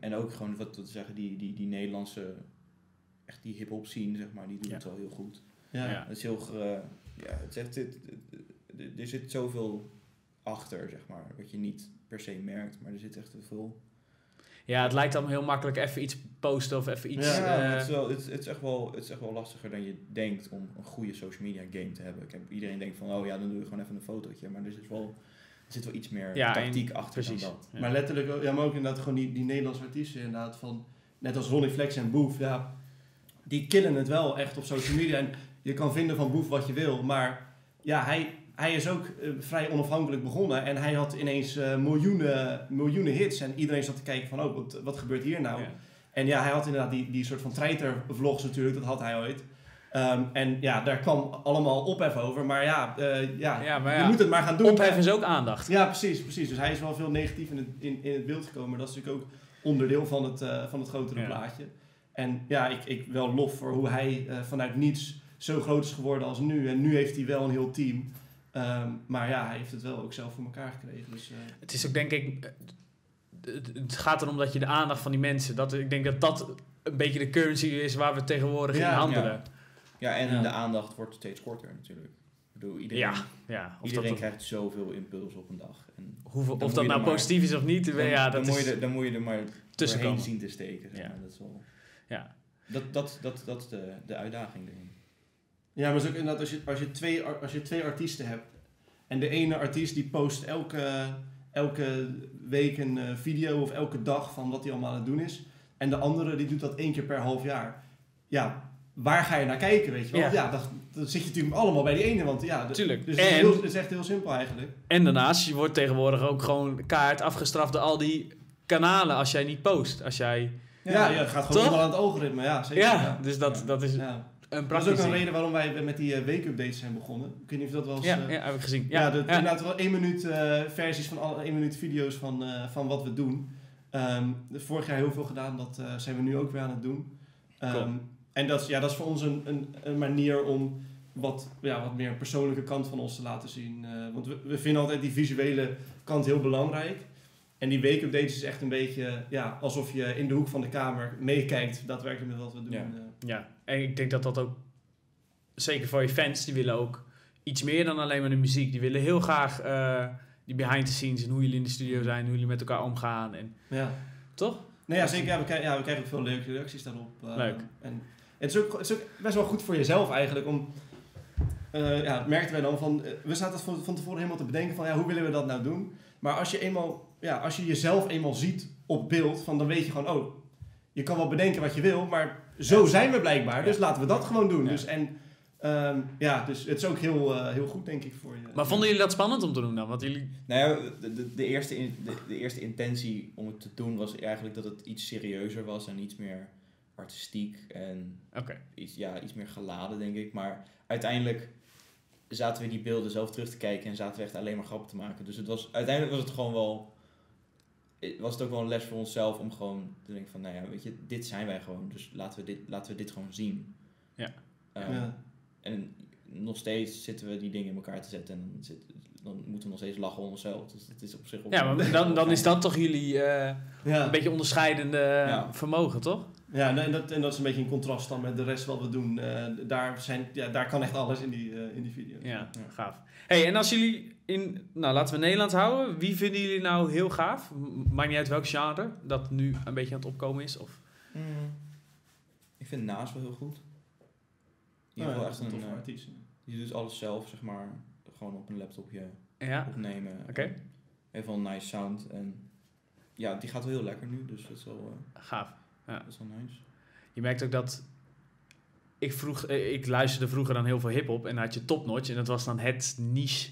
En ook gewoon, wat te zeggen, die Nederlandse, echt die hip-hop scene, zeg maar, die doen het wel heel goed. Ja, het is heel... er zit zoveel achter, zeg maar, wat je niet per se merkt, maar er zit echt veel... Ja, het lijkt dan heel makkelijk even iets posten of even iets... Ja, het is echt wel lastiger dan je denkt om een goede social media game te hebben. Iedereen denkt van, oh ja, dan doe je gewoon even een fotootje, maar er zit wel iets meer tactiek achter dan dat. Ja. Maar letterlijk, maar ook inderdaad gewoon die Nederlandse artiesten inderdaad van... Net als Ronnie Flex en Boef, die killen het wel echt op social media en... Je kan vinden van Boef wat je wil, maar ja, hij is ook vrij onafhankelijk begonnen. En hij had ineens miljoenen hits. En iedereen zat te kijken van, oh, wat gebeurt hier nou? Ja. En ja, hij had inderdaad die soort van treitervlogs natuurlijk, dat had hij ooit. En ja, daar kwam allemaal ophef over. Maar je moet het maar gaan doen. Ophef is ook aandacht. Ja, precies. Dus hij is wel veel negatief in het beeld gekomen. Maar dat is natuurlijk ook onderdeel van het grotere plaatje. En ja, ik wel lof voor hoe hij vanuit niets... zo groot is geworden als nu. En nu heeft hij wel een heel team. Maar ja, hij heeft het wel ook zelf voor elkaar gekregen. Dus, het is ook, denk ik... Het gaat erom dat je de aandacht van die mensen... Ik denk dat een beetje de currency is waar we tegenwoordig in handelen. Ja, en de aandacht wordt steeds korter natuurlijk. Ik bedoel, iedereen krijgt zoveel impuls op een dag. En of dat nou positief is of niet, dan moet je er maar tussenheen zien te steken. Zeg maar. Dat is de uitdaging erin. Ja, maar het is ook inderdaad, als je twee artiesten hebt en de ene artiest die post elke week een video of elke dag van wat hij allemaal aan het doen is. En de andere die doet dat 1 keer per half jaar. Ja, waar ga je naar kijken, weet je wel? Ja, dan zit je natuurlijk allemaal bij die ene. Want tuurlijk. Dus het is echt heel simpel eigenlijk. En daarnaast, je wordt tegenwoordig ook gewoon kaart afgestraft door al die kanalen als jij niet post. Als jij... Ja, het gaat gewoon helemaal aan het algoritme. Ja, zeker. Ja, dus dat is... Ja. Dat is ook een reden waarom wij met die weekupdates zijn begonnen. Ik weet niet of dat wel eens... Ja, heb ik gezien. Inderdaad wel 1 minuut versies van alle 1 minuut video's van wat we doen. Vorig jaar heel veel gedaan. Dat zijn we nu ook weer aan het doen. Cool. En dat is voor ons een manier om wat meer persoonlijke kant van ons te laten zien. Want we vinden altijd die visuele kant heel belangrijk. En die weekupdates is echt een beetje alsof je in de hoek van de kamer meekijkt daadwerkelijk met wat we doen. Ja, en ik denk dat ook, zeker voor je fans, die willen ook iets meer dan alleen maar de muziek. Die willen heel graag die behind the scenes en hoe jullie in de studio zijn, hoe jullie met elkaar omgaan. En, toch? Nee, zeker. We krijgen ook veel leuke reacties daarop. Leuk. En het is ook best wel goed voor jezelf eigenlijk. Om, dat merkten wij dan van, we zaten van tevoren helemaal te bedenken van, hoe willen we dat nou doen? Maar als je jezelf eenmaal ziet op beeld, dan weet je gewoon, je kan wel bedenken wat je wil, maar zo zijn we blijkbaar. Dus laten we dat gewoon doen. Ja. Dus het is ook heel goed, denk ik, voor je. Maar vonden jullie dat spannend om te doen dan? Want jullie... Nou ja, de eerste intentie om het te doen was eigenlijk dat het iets serieuzer was en iets meer artistiek en iets meer geladen, denk ik. Maar uiteindelijk zaten we die beelden zelf terug te kijken en zaten we echt alleen maar grappen te maken. Dus uiteindelijk was het ook wel een les voor onszelf om gewoon te denken van, weet je, dit zijn wij gewoon. Dus laten we dit gewoon zien. Ja. En nog steeds zitten we die dingen in elkaar te zetten en dan moeten we nog steeds lachen om onszelf. Dus het is op zich... maar dan is dat toch jullie een beetje onderscheidende vermogen, toch? Ja, en dat is een beetje in contrast dan met de rest wat we doen. Daar kan echt alles in die video. Ja, gaaf. Hey, en als jullie laten we Nederland houden. Wie vinden jullie nou heel gaaf? Maakt niet uit welk genre dat nu een beetje aan het opkomen is. Of? Ik vind Naas wel heel goed. In ieder geval echt een toffe artiest. Je doet alles zelf, zeg maar. Gewoon op een laptopje opnemen. Oké. Even een nice sound. En ja, die gaat wel heel lekker nu. Dus dat is wel... gaaf. Ja. Dat is wel nice. Je merkt ook dat... Ik luisterde vroeger dan heel veel hiphop en dan had je TopNotch. En dat was dan het niche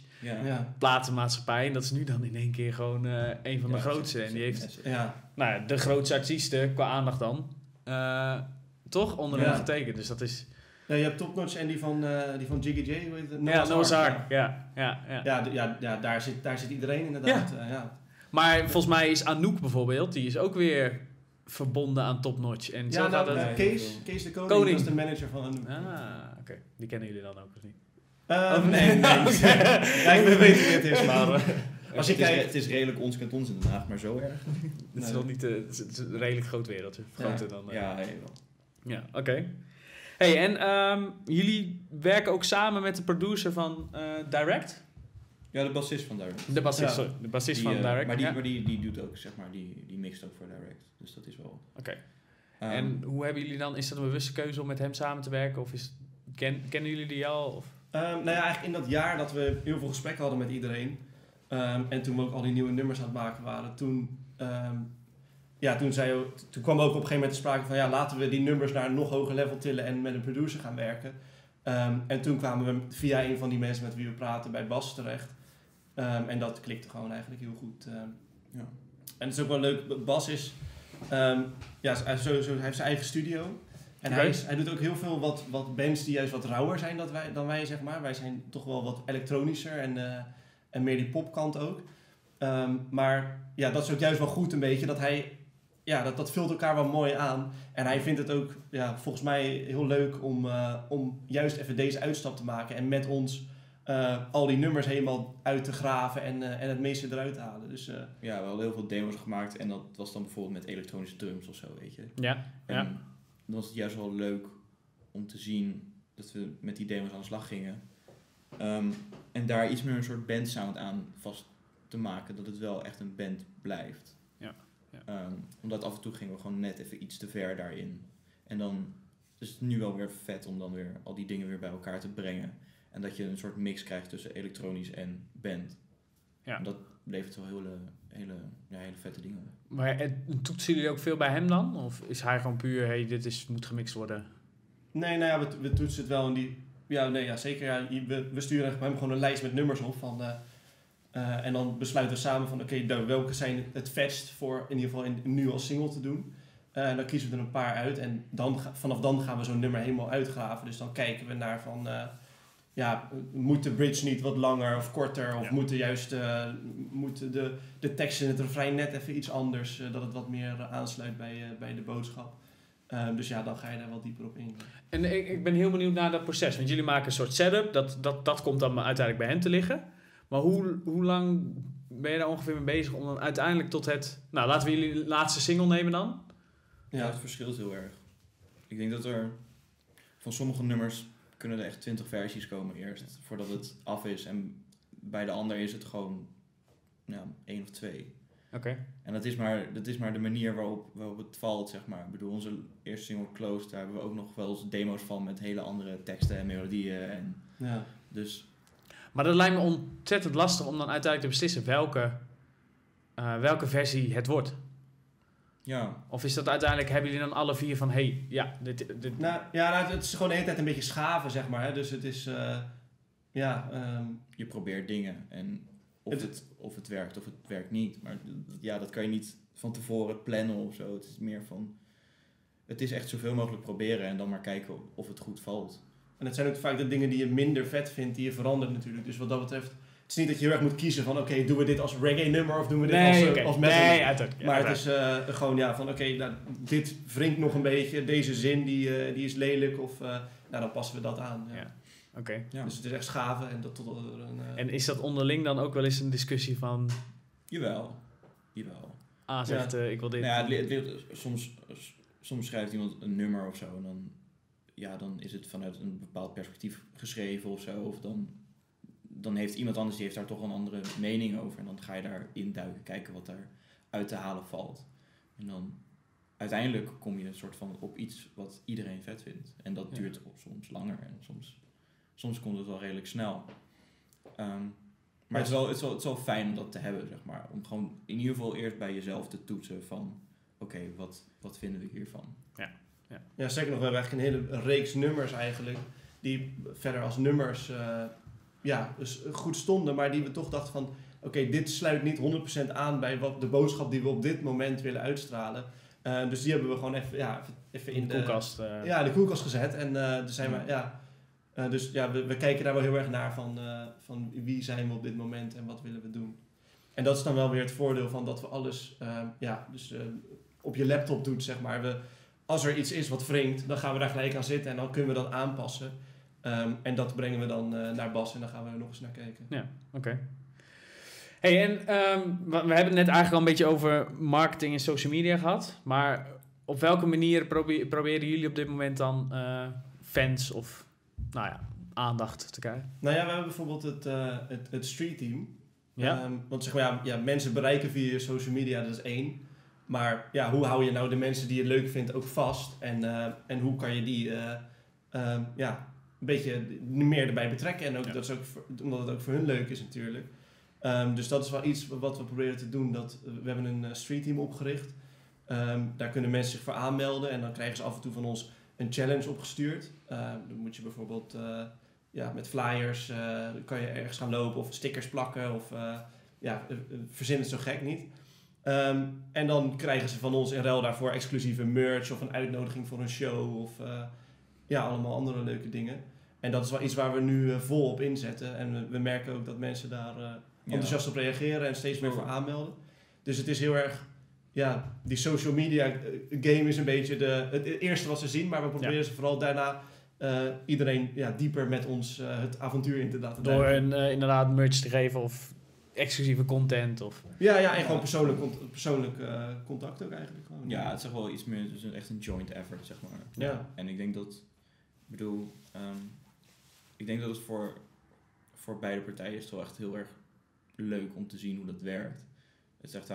platenmaatschappij. En dat is nu dan in één keer gewoon een van de grootste. En die heeft de grootste artiesten qua aandacht dan toch onder hem getekend. Dus dat is... Ja, je hebt TopNotch en die van Jiggy J, hoe heet het? Noah's Ark. Daar zit iedereen inderdaad. Maar volgens mij is Anouk bijvoorbeeld, die is ook weer verbonden aan TopNotch. En zo gaat het. Kees de Koning was de manager van Anouk. Oké. Die kennen jullie dan ook of niet? Nee. Ik weet niet wie het is, maar... Als ik kijk, het is redelijk ons kantons in Den Haag, maar zo erg. Het is wel niet... Het is een redelijk groot wereld. Groter dan... helemaal. Ja, oké. Hey, en jullie werken ook samen met de producer van Direct? Ja, de bassist van Direct. De bassist van Direct. Maar die doet ook, zeg maar, die mixt ook voor Direct. Dus dat is wel... Oké. En hoe hebben jullie dan... Is dat een bewuste keuze om met hem samen te werken? Of kennen jullie die al? Of? Eigenlijk in dat jaar dat we heel veel gesprekken hadden met iedereen. En toen we ook al die nieuwe nummers aan het maken waren. Toen kwam ook op een gegeven moment de sprake van... laten we die nummers naar een nog hoger level tillen en met een producer gaan werken. En toen kwamen we via een van die mensen met wie we praten bij Bas terecht. En dat klikte gewoon eigenlijk heel goed. En het is ook wel leuk. Bas is... hij heeft zijn eigen studio. En hij doet ook heel veel wat bands die juist wat rauwer zijn dan wij, zeg maar. Wij zijn toch wel wat elektronischer en meer die popkant ook. Maar dat is ook juist wel goed een beetje. Dat hij... Dat vult elkaar wel mooi aan. En hij vindt het ook volgens mij heel leuk om juist even deze uitstap te maken. En met ons al die nummers helemaal uit te graven en het meeste eruit te halen. Dus, we hadden heel veel demo's gemaakt. En dat was dan bijvoorbeeld met elektronische drums of zo, weet je. Ja. En dan was het juist wel leuk om te zien dat we met die demos aan de slag gingen. En daar iets meer een soort bandsound aan vast te maken. Dat het wel echt een band blijft. Ja, ja. Omdat af en toe gingen we gewoon net even iets te ver daarin. En dan is het nu wel weer vet om dan weer al die dingen weer bij elkaar te brengen. En dat je een soort mix krijgt tussen elektronisch en band. Ja. En dat levert wel hele vette dingen op. Maar toetsen jullie ook veel bij hem dan? Of is hij gewoon puur, hey, moet gemixt worden? Nee, nou ja, we toetsen het wel in die... Ja, nee, ja, zeker. Ja, we sturen hem gewoon een lijst met nummers op. En dan besluiten we samen van... Oké, welke zijn het vetst voor in ieder geval nu als single te doen? En dan kiezen we er een paar uit. En dan, vanaf dan gaan we zo'n nummer helemaal uitgraven. Dus dan kijken we naar van... moet de bridge niet wat langer of korter? Of moeten de tekst in het refrein net even iets anders? Dat het wat meer aansluit bij de boodschap. Dus ja, dan ga je daar wel dieper op in. En ik ben heel benieuwd naar dat proces. Want jullie maken een soort setup. Dat komt dan uiteindelijk bij hen te liggen. Maar hoe lang ben je daar ongeveer mee bezig om dan uiteindelijk tot het... Nou, laten we jullie laatste single nemen dan. Ja, het verschilt heel erg. Ik denk dat er van sommige nummers... kunnen er echt 20 versies komen eerst, voordat het af is. En bij de ander is het gewoon 1 of 2. Okay. En dat is maar de manier waarop het valt, zeg maar. Ik bedoel, onze eerste single Close, daar hebben we ook nog wel eens demo's van met hele andere teksten en melodieën. En ja. Dus. Maar dat lijkt me ontzettend lastig om dan uiteindelijk te beslissen welke versie het wordt. Ja. Of is dat uiteindelijk, hebben jullie dan alle vier van, dit... het is gewoon de hele tijd een beetje schaven, zeg maar. Hè? Dus het is, je probeert dingen en of het werkt of het werkt niet. Maar ja, dat kan je niet van tevoren plannen of zo. Het is meer van, het is echt zoveel mogelijk proberen en dan maar kijken of het goed valt. En het zijn ook vaak de dingen die je minder vet vindt, die je verandert natuurlijk. Dus wat dat betreft... Het is niet dat je heel erg moet kiezen van oké, doen we dit als reggae nummer of doen we dit als metal. Nee, uiteraard. Ja, maar het is gewoon van dit wringt nog een beetje. Deze zin die is lelijk of dan passen we dat aan. Ja. Ja. Okay. Ja. Dus het is echt schaven. En is dat onderling dan ook wel eens een discussie van... Jawel. Ah, zegt ja. Ik wil dit. Nou ja, soms schrijft iemand een nummer of zo en dan is het vanuit een bepaald perspectief geschreven of zo. Of dan heeft iemand anders, die heeft daar toch een andere mening over. En dan ga je daarin duiken, kijken wat daar uit te halen valt. En dan uiteindelijk kom je een soort van op iets wat iedereen vet vindt. En dat duurt soms langer en soms komt het wel redelijk snel. Maar het is wel fijn om dat te hebben, zeg maar. Om gewoon in ieder geval eerst bij jezelf te toetsen van... Oké, wat vinden we hiervan? Ja, zeker nog. We hebben eigenlijk een hele reeks nummers eigenlijk... die verder als nummers... dus goed stonden, maar die we toch dachten van... Oké, dit sluit niet 100% aan bij de boodschap die we op dit moment willen uitstralen. Dus die hebben we gewoon even in de koelkast, de koelkast gezet. En we kijken daar wel heel erg naar van wie zijn we op dit moment en wat willen we doen. En dat is dan wel weer het voordeel van dat we alles op je laptop doet, zeg maar. Als er iets is wat wringt, dan gaan we daar gelijk aan zitten en dan kunnen we dat aanpassen... en dat brengen we dan naar Bas en dan gaan we er nog eens naar kijken. Ja, oké. Hey, en we hebben het net eigenlijk al een beetje over marketing en social media gehad. Maar op welke manier proberen jullie op dit moment dan fans of aandacht te krijgen? Nou ja, we hebben bijvoorbeeld het street team. Ja? Want zeg maar, mensen bereiken via social media, dat is 1. Maar ja, hoe hou je nou de mensen die je leuk vindt ook vast? En hoe kan je die... een beetje meer erbij betrekken. En ook, dat is ook omdat het ook voor hun leuk is natuurlijk. Dus dat is wel iets wat we proberen te doen. We hebben een streetteam opgericht. Daar kunnen mensen zich voor aanmelden. En dan krijgen ze af en toe van ons een challenge opgestuurd. Dan moet je bijvoorbeeld met flyers... kan je ergens gaan lopen of stickers plakken. Of verzin het zo gek niet. En dan krijgen ze van ons in ruil daarvoor exclusieve merch... of een uitnodiging voor een show of... allemaal andere leuke dingen. En dat is wel iets waar we nu vol op inzetten. En we merken ook dat mensen daar enthousiast op reageren en steeds meer voor aanmelden. Dus het is heel erg... Ja, die social media game is een beetje het eerste wat ze zien. Maar we proberen ze vooral daarna iedereen dieper met ons het avontuur in te laten. Door een inderdaad merch te geven of exclusieve content. Of... Ja, en gewoon persoonlijk contact ook eigenlijk. Gewoon. Ja, het is echt wel iets meer... Dus echt een joint effort, zeg maar. Ja. En ik denk dat... Ik bedoel, ik denk dat het voor beide partijen is toch echt heel erg leuk om te zien hoe dat werkt. Het is echt,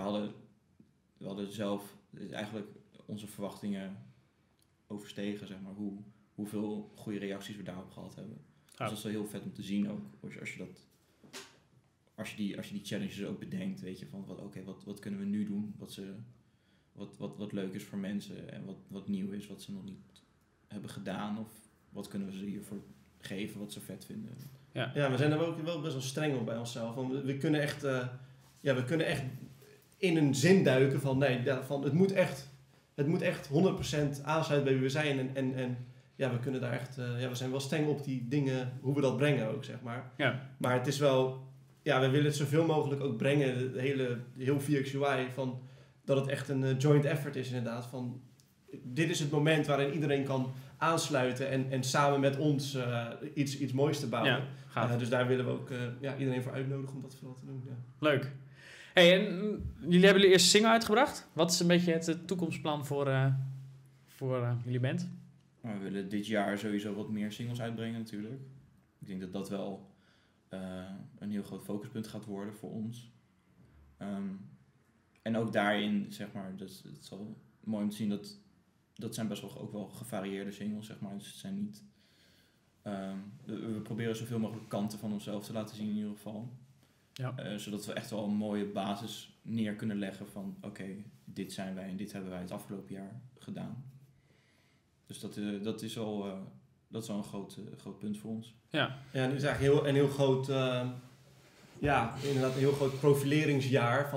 we hadden zelf eigenlijk onze verwachtingen overstegen, zeg maar, hoeveel goede reacties we daarop gehad hebben. Ja. Dus dat is wel heel vet om te zien ook, als je die challenges ook bedenkt, weet je, van wat kunnen we nu doen, wat leuk is voor mensen en wat nieuw is, wat ze nog niet hebben gedaan, of wat kunnen we ze hiervoor geven, wat ze vet vinden. Ja, we zijn er ook wel best wel streng op bij onszelf, want we kunnen echt in een zin duiken van het moet echt 100% aansluiten bij wie we zijn en ja, we kunnen daar echt, we zijn wel streng op die dingen, hoe we dat brengen ook, zeg maar. Ja. Maar het is wel, ja, we willen het zoveel mogelijk ook brengen, heel VXUY, van dat het echt een joint effort is inderdaad, van dit is het moment waarin iedereen kan aansluiten en samen met ons iets moois te bouwen. Ja, dus daar willen we ook iedereen voor uitnodigen om dat vooral te doen. Ja. Leuk. Hey, en jullie hebben jullie eerste single uitgebracht. Wat is een beetje het toekomstplan voor jullie band? We willen dit jaar sowieso wat meer singles uitbrengen natuurlijk. Ik denk dat dat wel een heel groot focuspunt gaat worden voor ons. En ook daarin, zeg maar, dus het zal mooi om te zien dat zijn best wel ook wel gevarieerde singles, zeg maar. Dus het zijn niet... we proberen zoveel mogelijk kanten van onszelf te laten zien in ieder geval. Ja. Zodat we echt wel een mooie basis neer kunnen leggen van... Oké, dit zijn wij en dit hebben wij het afgelopen jaar gedaan. Dus dat is al een groot punt voor ons. Ja, en het is eigenlijk een heel groot profileringsjaar.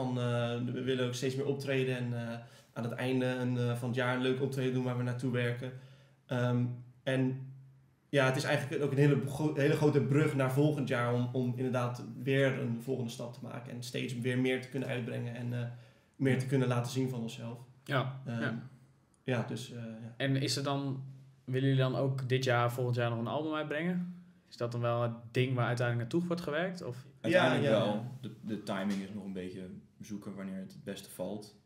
We willen ook steeds meer optreden en... aan het einde van het jaar een leuk optreden doen waar we naartoe werken. En ja, het is eigenlijk ook een hele grote brug naar volgend jaar om inderdaad weer een volgende stap te maken. En steeds weer meer te kunnen uitbrengen en meer te kunnen laten zien van onszelf. Ja. En willen jullie dan ook volgend jaar nog een album uitbrengen? Is dat dan wel het ding waar uiteindelijk naartoe wordt gewerkt? Of? Uiteindelijk wel. De timing is nog een beetje zoeken wanneer het beste valt.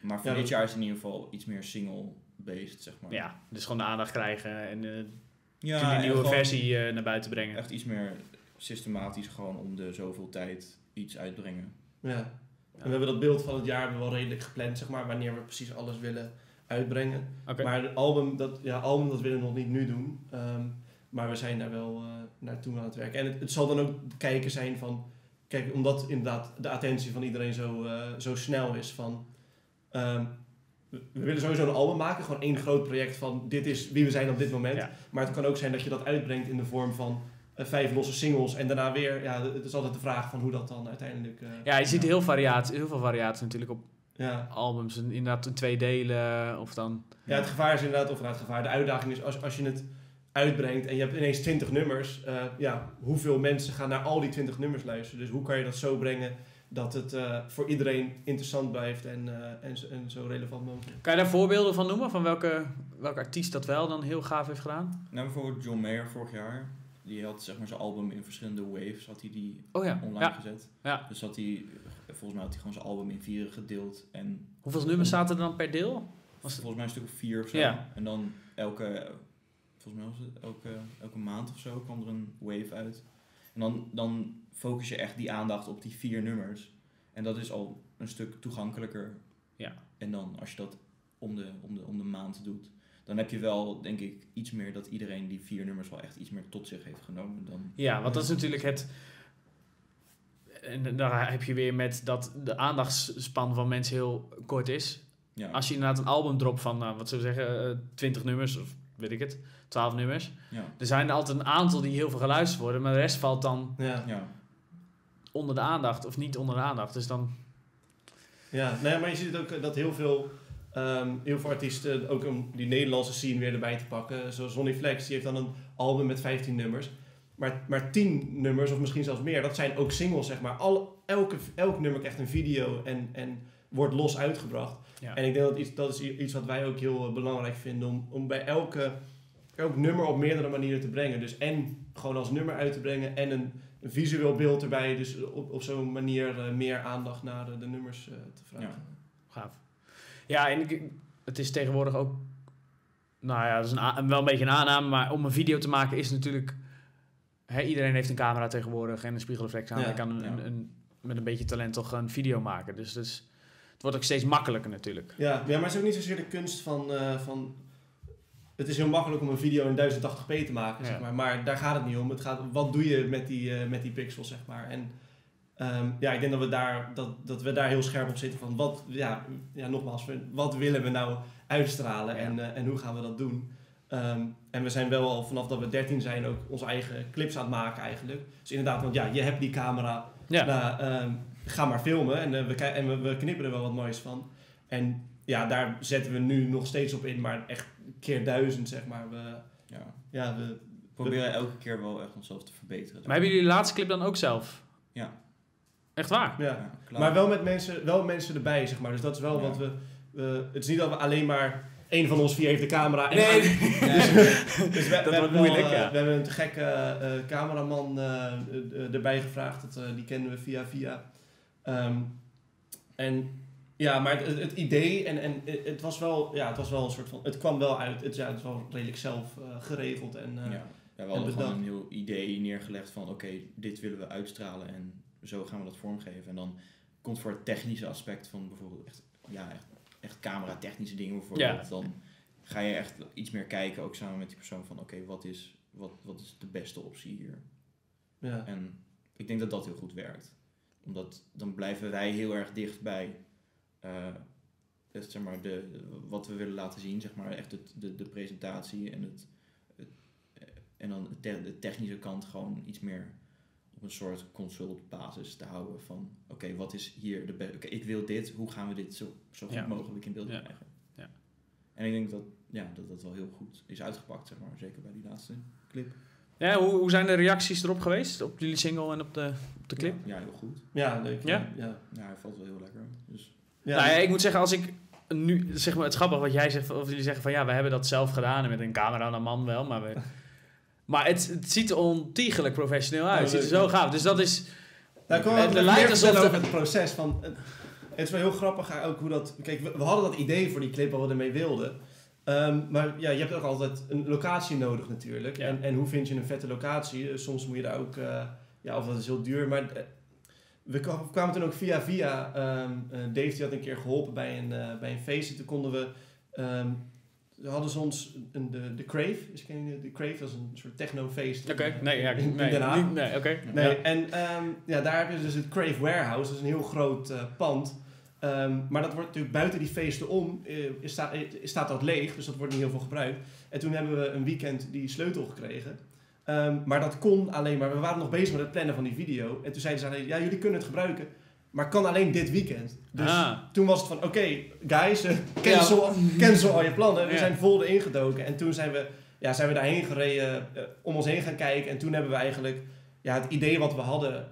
Maar voor dit jaar is het in ieder geval iets meer single-based, zeg maar. Ja, dus gewoon de aandacht krijgen en een nieuwe versie naar buiten brengen. Echt iets meer systematisch, gewoon om de zoveel tijd iets uitbrengen. Ja, en we hebben dat beeld van het jaar wel redelijk gepland, zeg maar, wanneer we precies alles willen uitbrengen. Okay. Maar het album, dat willen we nog niet nu doen, maar we zijn daar wel naartoe aan het werken. En het zal dan ook kijken zijn van... Kijk, omdat inderdaad de attentie van iedereen zo snel is van... we willen sowieso een album maken, gewoon één groot project van dit is wie we zijn op dit moment. Ja. Maar het kan ook zijn dat je dat uitbrengt in de vorm van 5 losse singles en daarna weer... Ja, het is altijd de vraag van hoe dat dan uiteindelijk... je ziet heel veel variatie natuurlijk op albums. Inderdaad in 2 delen of dan... Ja, het gevaar is inderdaad, de uitdaging is als je het... uitbrengt en je hebt ineens 20 nummers... hoeveel mensen gaan naar al die 20 nummers luisteren? Dus hoe kan je dat zo brengen... dat het voor iedereen interessant blijft... en zo relevant mogelijk? Kan je daar voorbeelden van noemen? Van welke artiest dat wel dan heel gaaf heeft gedaan? Nou, bijvoorbeeld John Mayer vorig jaar. Die had, zeg maar, zijn album in verschillende waves... had hij die online gezet. Ja. Dus volgens mij had hij gewoon zijn album in 4 gedeeld. En hoeveel nummers zaten er dan per deel? Was volgens mij een stuk of 4 of zo. Ja. En dan elke maand of zo kwam er een wave uit. En dan focus je echt die aandacht op die 4 nummers. En dat is al een stuk toegankelijker. Ja. En dan als je dat om de maand doet... dan heb je wel, denk ik, iets meer dat iedereen die 4 nummers... wel echt iets meer tot zich heeft genomen. Dan... Ja, want dat is natuurlijk het... En daar heb je weer met dat de aandachtspan van mensen heel kort is. Ja. Als je inderdaad een album dropt van, 20 nummers... of 12 nummers. Ja. Er zijn altijd een aantal die heel veel geluisterd worden, maar de rest valt dan onder de aandacht of niet onder de aandacht. Dus dan... Ja, nee, maar je ziet ook dat heel veel artiesten, ook om die Nederlandse scene weer erbij te pakken, zoals Ronnie Flex, die heeft dan een album met 15 nummers. Maar 10 nummers, of misschien zelfs meer, dat zijn ook singles, zeg maar. Elk nummer krijgt een video en wordt los uitgebracht. Ja. En ik denk dat is iets wat wij ook heel belangrijk vinden... om bij elk nummer op meerdere manieren te brengen. Dus en gewoon als nummer uit te brengen... en een visueel beeld erbij. Dus op zo'n manier meer aandacht naar de nummers te vragen. Ja, gaaf. Ja, en het is tegenwoordig ook... Nou ja, dat is wel een beetje een aanname. Maar om een video te maken is natuurlijk... Hè, iedereen heeft een camera tegenwoordig en een spiegelreflex aan. Ja, ik kan met een beetje talent toch een video maken. Dus het wordt ook steeds makkelijker natuurlijk. Ja, maar het is ook niet zozeer de kunst van... Het is heel makkelijk om een video in 1080p te maken, zeg maar. Maar daar gaat het niet om. Het gaat om wat doe je met die pixels, zeg maar. En ik denk dat we daar, dat we daar heel scherp op zitten van... nogmaals, wat willen we nou uitstralen en hoe gaan we dat doen? En we zijn wel al vanaf dat we 13 zijn ook onze eigen clips aan het maken eigenlijk. Dus inderdaad, want je hebt die camera. Ja. Nou, ga maar filmen en we knippen er wel wat moois van. En ja, daar zetten we nu nog steeds op in, maar echt keer 1000, zeg maar. We proberen elke keer wel echt onszelf te verbeteren. Maar hebben jullie de laatste clip dan ook zelf? Ja. Echt waar? Ja, klaar. Maar wel met mensen erbij, zeg maar. Dus dat is wel wat we... het is niet dat we alleen maar... Eén van ons vier heeft de camera. Dus dat wordt moeilijk, We hebben een te gekke cameraman erbij gevraagd. Die kennen we via. Maar het idee... En het was wel... Ja, het was wel een soort van... Het kwam wel uit. Het is wel redelijk zelf geregeld. We hadden gewoon een heel idee neergelegd van... Oké, dit willen we uitstralen. En zo gaan we dat vormgeven. En dan komt voor het technische aspect van bijvoorbeeld... Echt camera-technische dingen bijvoorbeeld. Ja. Dan ga je echt iets meer kijken, ook samen met die persoon van... Oké, wat is de beste optie hier? Ja. En ik denk dat dat heel goed werkt. Omdat dan blijven wij heel erg dicht bij... zeg maar wat we willen laten zien, zeg maar. Echt de presentatie en de technische kant gewoon iets meer... op een soort consultbasis te houden van... Oké, wat is hier de beste... Oké, ik wil dit, hoe gaan we dit zo goed mogelijk in beeld krijgen? Ja. En ik denk dat wel heel goed is uitgepakt, zeg maar. Zeker bij die laatste clip. Ja, hoe zijn de reacties erop geweest? Op jullie single en op de clip? Ja, heel goed. Ja, leuk. Ja, hij valt wel heel lekker. Dus. Ja. Nou ja, ik moet zeggen, als ik nu... Zeg maar, het is grappig wat jij zegt, of jullie zeggen van... Ja, we hebben dat zelf gedaan en met een camera en een man wel, maar... Maar het ziet er ontiegelijk professioneel uit. Het ziet er zo gaaf. Dus dat is... Nou, ik kan wel meer vertellen over het proces. Van, het is wel heel grappig ook hoe dat... Kijk, we hadden dat idee voor die clip wat we ermee wilden. Maar je hebt ook altijd een locatie nodig natuurlijk. Ja. En hoe vind je een vette locatie? Soms moet je daar ook... of dat is heel duur. Maar we kwamen toen ook via... Dave die had een keer geholpen bij een feest. En toen konden we... hadden ze ons de Crave. Dus ken je de Crave? Dat is een soort technofeest. Oké. En daar heb je dus het Crave Warehouse. Dat is een heel groot pand. Maar dat wordt natuurlijk buiten die feesten om. Staat dat leeg. Dus dat wordt niet heel veel gebruikt. En toen hebben we een weekend die sleutel gekregen. Maar dat kon alleen maar. We waren nog bezig met het plannen van die video. En toen zeiden ze, ja, jullie kunnen het gebruiken. Maar kan alleen dit weekend. Dus toen was het van, oké, guys, cancel al je plannen. We zijn vol erin gedoken. En toen zijn we daarheen gereden, om ons heen gaan kijken. En toen hebben we eigenlijk het idee wat we hadden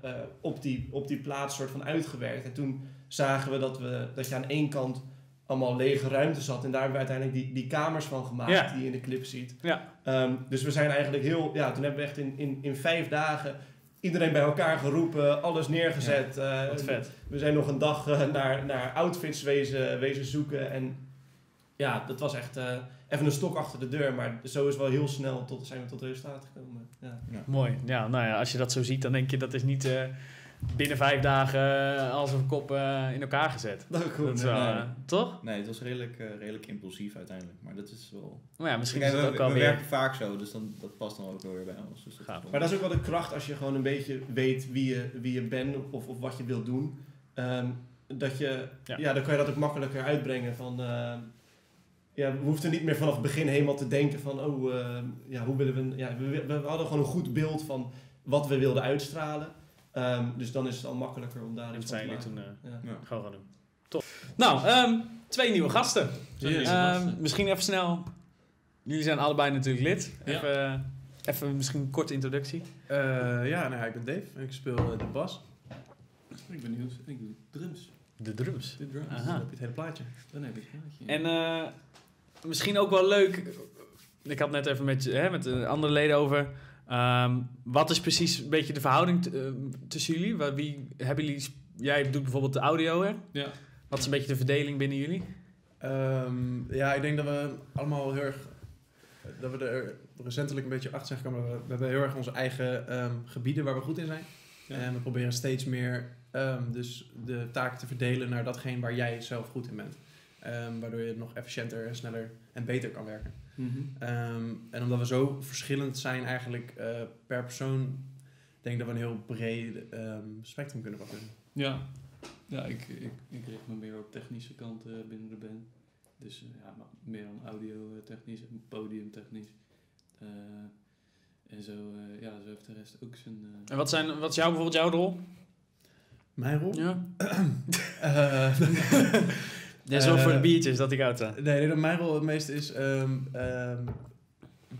op die plaats soort van uitgewerkt. En toen zagen we dat je aan één kant allemaal lege ruimte zat. En daar hebben we uiteindelijk die kamers van gemaakt die je in de clip ziet. Ja. Dus we zijn eigenlijk heel... Ja, toen hebben we echt in 5 dagen... Iedereen bij elkaar geroepen, alles neergezet. Ja, wat vet. We zijn nog een dag naar outfits wezen zoeken. En ja, dat was echt even een stok achter de deur. Maar zo is wel heel snel zijn we tot resultaat gekomen. Ja. Ja. Mooi. Ja, nou ja, als je dat zo ziet, dan denk je dat is niet binnen 5 dagen als een kop in elkaar gezet. Dat goed. Dat is wel, toch? Nee, het was redelijk impulsief uiteindelijk. Maar dat is wel... Maar ja, misschien is het ook wel weer... We werken vaak zo, dus dat past dan ook wel weer bij ons. Dus dat maar dat is ook wel de kracht als je gewoon een beetje weet wie je bent of wat je wilt doen. Dan kan je dat ook makkelijker uitbrengen van... we hoefden niet meer vanaf het begin helemaal te denken van... hoe willen we... Ja, we hadden gewoon een goed beeld van wat we wilden uitstralen. Dus dan is het al makkelijker om daarin te maken. Gaan we gaan doen. Top. Nou, 2 nieuwe gasten. Misschien even snel. Jullie zijn allebei natuurlijk lid. Even misschien een korte introductie. Ik ben Dave en ik speel de bas. Ik ben nieuw. Ik doe drums. De drums? De drums. Aha. Dan heb je het hele plaatje. En misschien ook wel leuk... Ik had net even met de andere leden over... wat is precies een beetje de verhouding tussen jullie? Wie hebben jullie? Jij doet bijvoorbeeld de audio, hè? Ja. Wat is een beetje de verdeling binnen jullie? Ik denk dat we allemaal heel erg dat we er recentelijk een beetje achter zijn gekomen. We hebben heel erg onze eigen gebieden waar we goed in zijn. Ja. En we proberen steeds meer dus de taken te verdelen naar datgene waar jij zelf goed in bent. Waardoor je nog efficiënter, sneller en beter kan werken. Mm-hmm. En omdat we zo verschillend zijn eigenlijk per persoon, denk ik dat we een heel breed spectrum kunnen pakken. Ja, ja, ik richt me meer op technische kant binnen de band. Dus ja, meer dan audio-technisch en podium-technisch. En zo, ja, zo heeft de rest ook zijn... En wat is bijvoorbeeld jouw rol? Mijn rol? Ja. Dat is wel voor de biertjes, dat ik oud sta. Nee, dat mijn rol het meest is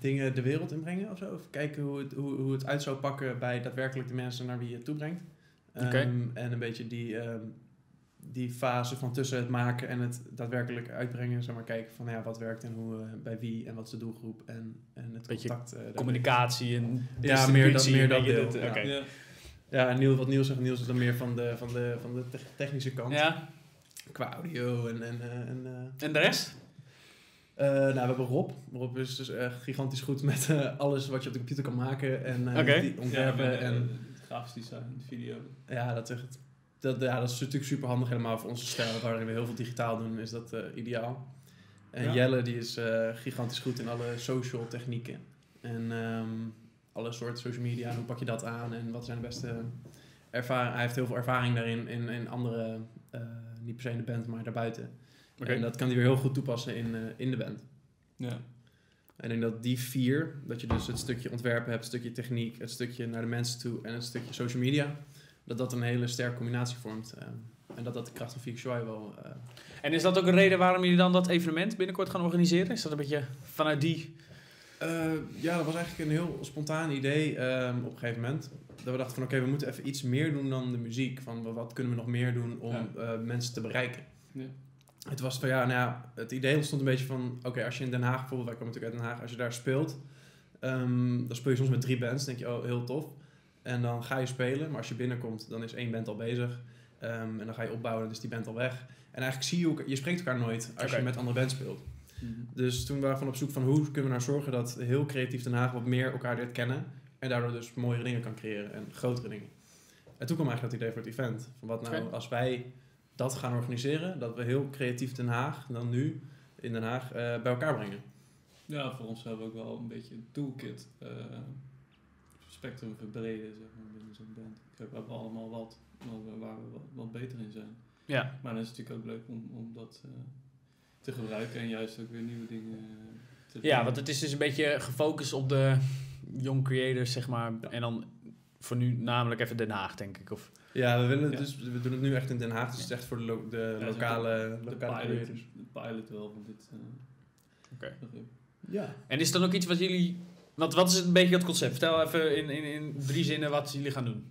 dingen de wereld inbrengen ofzo. Of kijken hoe het uit zou pakken bij daadwerkelijk de mensen naar wie je het toebrengt. Okay. En een beetje die fase van tussen het maken en het daadwerkelijk uitbrengen. Zeg maar kijken van ja, wat werkt en hoe, bij wie en wat is de doelgroep en het beetje contact. Communicatie en ja, meer dat deel. Ja. Okay. Ja, en Niels, wat Niels zegt, Niels is dan meer van de technische kant. Ja. Qua audio en de rest? Nou, we hebben Rob. Rob is dus gigantisch goed met alles wat je op de computer kan maken. En okay. Ontwerpen. Ja, en grafisch design, video. Ja, dat is echt... Dat is natuurlijk super handig helemaal voor onze stijl. Waarin we heel veel digitaal doen, is dat ideaal. En ja. Jelle, die is gigantisch goed in alle social technieken. En alle soorten social media. En hoe pak je dat aan? En wat zijn de beste ervaringen? Hij heeft heel veel ervaring daarin in andere... niet per se in de band, maar daarbuiten. Okay. En dat kan hij weer heel goed toepassen in de band. Ja. En ik denk dat die vier, dat je dus het stukje ontwerpen hebt, het stukje techniek, het stukje naar de mensen toe en het stukje social media, dat een hele sterke combinatie vormt. En dat de kracht van VXUY wel... En is dat ook een reden waarom jullie dan dat evenement binnenkort gaan organiseren? Is dat een beetje vanuit die... ja, dat was eigenlijk een heel spontaan idee op een gegeven moment. Dat we dachten van oké, we moeten even iets meer doen dan de muziek. Van wat kunnen we nog meer doen om mensen te bereiken. Ja. Het was van het idee ontstond een beetje van... Oké, als je in Den Haag bijvoorbeeld, wij komen natuurlijk uit Den Haag. Als je daar speelt, dan speel je soms met 3 bands. Dan denk je, oh heel tof. En dan ga je spelen, maar als je binnenkomt, dan is 1 band al bezig. En dan ga je opbouwen, dus die band al weg. En eigenlijk zie je ook, je spreekt elkaar nooit als je met andere bands speelt. Mm-hmm. Dus toen waren we op zoek van hoe kunnen we nou zorgen dat heel creatief Den Haag wat meer elkaar leert kennen. En daardoor dus mooiere dingen kan creëren en grotere dingen. En toen kwam eigenlijk dat idee voor het event. Van wat nou als wij dat gaan organiseren, dat we heel creatief Den Haag, dan nu in Den Haag, bij elkaar brengen. Ja, voor ons hebben we ook wel een beetje een toolkit. Spectrum verbreden, zeg maar, binnen zo'n band. We hebben allemaal wat, waar we wat beter in zijn. Ja. Maar dan is het natuurlijk ook leuk om dat te gebruiken en juist ook weer nieuwe dingen te doen. Ja, want het is dus een beetje gefocust op de... Young Creators, zeg maar. Ja. En dan voor nu namelijk even Den Haag, denk ik. Of... Ja, we willen dus, we doen het nu echt in Den Haag. Dus het is echt voor de lokale creators. De pilot wel van dit. Oké. Ja. En is het dan ook iets wat jullie... Want wat is een beetje het concept? Vertel even in 3 zinnen wat jullie gaan doen.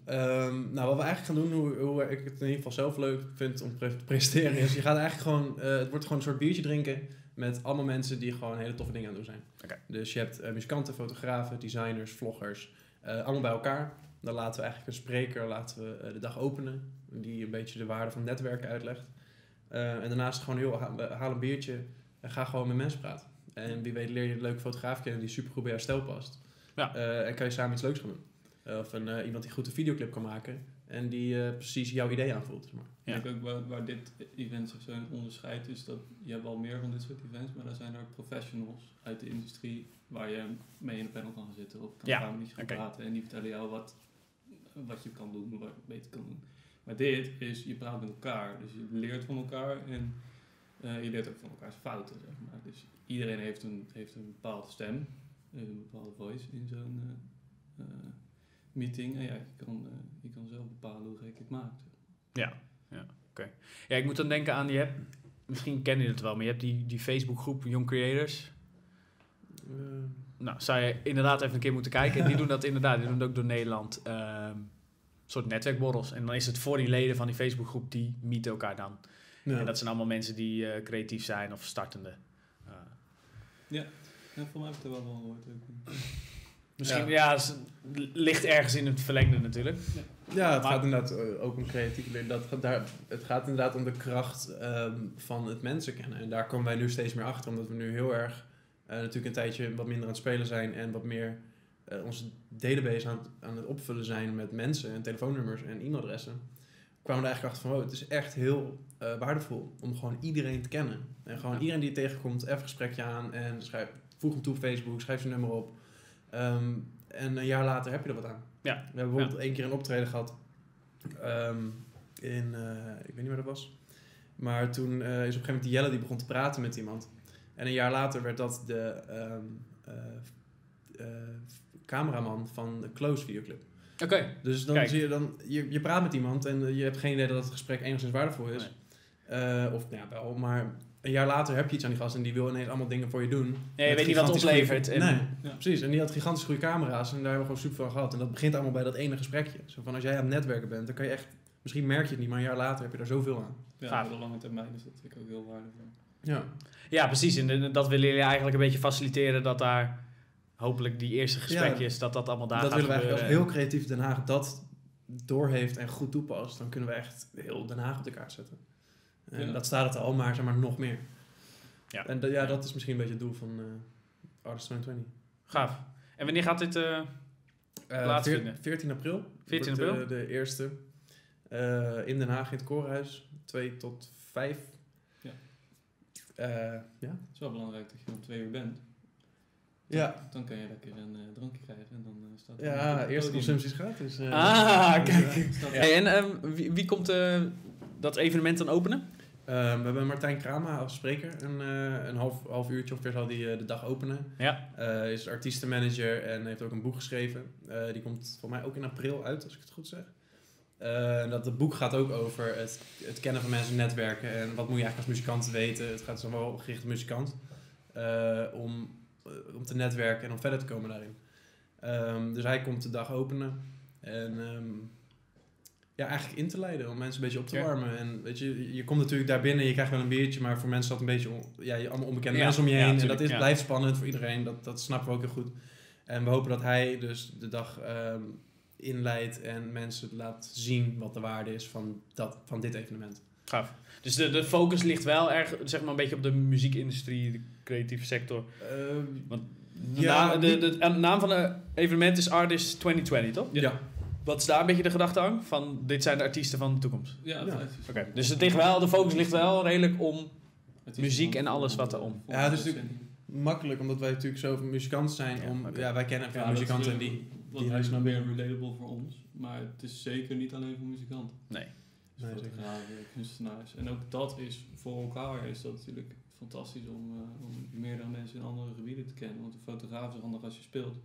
Nou, wat we eigenlijk gaan doen, hoe ik het in ieder geval zelf leuk vind om te presenteren, is je gaat eigenlijk gewoon... het wordt gewoon een soort biertje drinken met allemaal mensen die gewoon hele toffe dingen aan het doen zijn. Okay. Dus je hebt muzikanten, fotografen, designers, vloggers, allemaal bij elkaar. Dan laten we eigenlijk een spreker de dag openen, die een beetje de waarde van netwerken uitlegt. En daarnaast gewoon heel, haal een biertje en ga gewoon met mensen praten. En wie weet leer je een leuke fotograaf kennen die supergoed bij jouw stijl past. Ja. En kan je samen iets leuks gaan doen. Of iemand die goed een videoclip kan maken en die precies jouw idee aanvoelt. Zeg maar. Ja. Ik denk ook waar dit event zich zo'n onderscheid is, dat je hebt wel meer van dit soort events, maar daar zijn er professionals uit de industrie waar je mee in de panel kan zitten of kan samen iets gaan praten en die vertellen jou wat je kan doen, wat je beter kan doen. Maar dit is, je praat met elkaar, dus je leert van elkaar en je leert ook van elkaars fouten, zeg maar. Dus iedereen heeft een bepaalde stem, een bepaalde voice in zo'n meeting. En ja, je kan zelf bepalen hoe gek je het maakt. Ja, oké. Ja, ik moet dan denken aan, je hebt, misschien ken je het wel, maar je hebt die Facebookgroep Young Creators. Nou, zou je inderdaad even een keer moeten kijken. En die doen dat inderdaad, die doen het ook door Nederland. Soort netwerkborrels. En dan is het voor die leden van die Facebookgroep, die meeten elkaar dan. Ja. En dat zijn allemaal mensen die creatief zijn of startende. Ja, voor mij heb ik het wel gehoord. Misschien, het ligt ergens in het verlengde natuurlijk. Ja, het gaat inderdaad ook om creatief. Het gaat inderdaad om de kracht van het mensen kennen. En daar komen wij nu steeds meer achter. Omdat we nu heel erg natuurlijk een tijdje wat minder aan het spelen zijn en wat meer onze database aan het opvullen zijn met mensen en telefoonnummers en e-mailadressen, kwamen we er eigenlijk achter van, wow, het is echt heel waardevol om gewoon iedereen te kennen. En gewoon iedereen die je tegenkomt, even een gesprekje aan en voeg hem toe op Facebook, schrijf zijn nummer op. En een jaar later heb je er wat aan. Ja. We hebben bijvoorbeeld één keer een optreden gehad ik weet niet waar dat was. Maar toen is op een gegeven moment die Jelle die begon te praten met iemand. En een jaar later werd dat de cameraman van de Close videoclip. Oké. Dus dan zie je, je praat met iemand en je hebt geen idee dat het gesprek enigszins waardevol is. Nee. Of nou ja, wel, maar een jaar later heb je iets aan die gast en die wil ineens allemaal dingen voor je doen. Nee, je weet niet wat het oplevert. Precies. En die had gigantisch goede camera's en daar hebben we gewoon super van gehad. En dat begint allemaal bij dat ene gesprekje. Zo van, als jij aan het netwerken bent, dan kan je echt... Misschien merk je het niet, maar een jaar later heb je daar zoveel aan. Ja, op de lange termijn is dat natuurlijk ook heel waardevol. Ja, ja, precies. En dat willen jullie eigenlijk een beetje faciliteren, dat daar hopelijk die eerste gesprekjes, dat dat allemaal daar dat gaat gebeuren. Dat willen we eigenlijk, als heel creatief Den Haag dat doorheeft en goed toepast, dan kunnen we echt heel Den Haag op de kaart zetten. En dat staat het al, maar zeg maar nog meer. Ja. En dat is misschien een beetje het doel van Artist 2020. Gaaf. En wanneer gaat dit plaatsvinden? 14 april. 14 april? De eerste. In Den Haag, in het Korenhuis. 2 tot 5. Ja. Het is wel belangrijk dat je om 2 uur bent. Ja. Dan kan je lekker een drankje krijgen. En dan staat er eerste consumptie is gratis. Kijk. Wie komt dat evenement dan openen? We hebben Martijn Kramer als spreker. Een half uurtje ongeveer zal die de dag openen. Ja. Is artiestenmanager en heeft ook een boek geschreven. Die komt volgens mij ook in april uit, als ik het goed zeg. Dat boek gaat ook over het kennen van mensen, netwerken en wat moet je eigenlijk als muzikant weten. Het gaat dus wel op gericht op muzikant om te netwerken en om verder te komen daarin. Dus hij komt de dag openen en eigenlijk in te leiden om mensen een beetje op te warmen. En weet je komt natuurlijk daar binnen, je krijgt wel een biertje, maar voor mensen dat een beetje allemaal onbekende mensen om je heen. En dat blijft spannend voor iedereen, dat snappen we ook heel goed. En we hopen dat hij dus de dag inleidt en mensen laat zien wat de waarde is van dit evenement. Gaaf. Dus de focus ligt wel erg, zeg maar, een beetje op de muziekindustrie, de creatieve sector. De naam van het evenement is Artist 2020, toch? Ja. Wat is daar een beetje de gedachte aan? Van, dit zijn de artiesten van de toekomst? Ja. Oké. Dus het ligt wel, de focus ligt wel redelijk om muziek en alles wat erom. Ja, het is natuurlijk makkelijk, omdat wij natuurlijk zo muzikant zijn. Wij kennen veel muzikanten die hij is nou weer relatable voor ons. Maar het is zeker niet alleen voor muzikanten. Nee. Dus fotografen, kunstenaars. En ook dat is voor elkaar is dat natuurlijk fantastisch om meerdere mensen in andere gebieden te kennen. Want een fotograaf is handig als je speelt.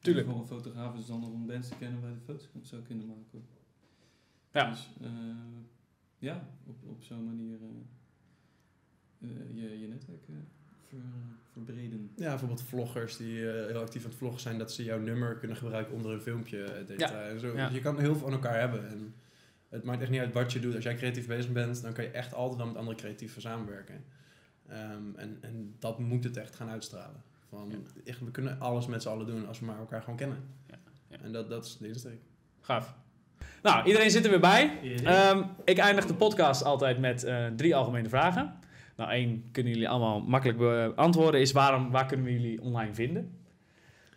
Tuurlijk. Voor een fotograaf is het handig om mensen te kennen waar je foto's zou kunnen maken. Ja. Dus op zo'n manier je netwerk verbreden. Ja, bijvoorbeeld vloggers die heel actief aan het vloggen zijn, dat ze jouw nummer kunnen gebruiken onder een filmpje. En zo. Ja. Dus je kan heel veel aan elkaar hebben. En het maakt echt niet uit wat je doet. Als jij creatief bezig bent, dan kan je echt altijd wel met andere creatieven samenwerken. En dat moet het echt gaan uitstralen. We kunnen alles met z'n allen doen als we maar elkaar gewoon kennen. Ja. Ja. En dat is de insteek. Gaaf. Nou, iedereen zit er weer bij. Ik eindig de podcast altijd met 3 algemene vragen. Nou, 1 kunnen jullie allemaal makkelijk beantwoorden, is waar kunnen we jullie online vinden?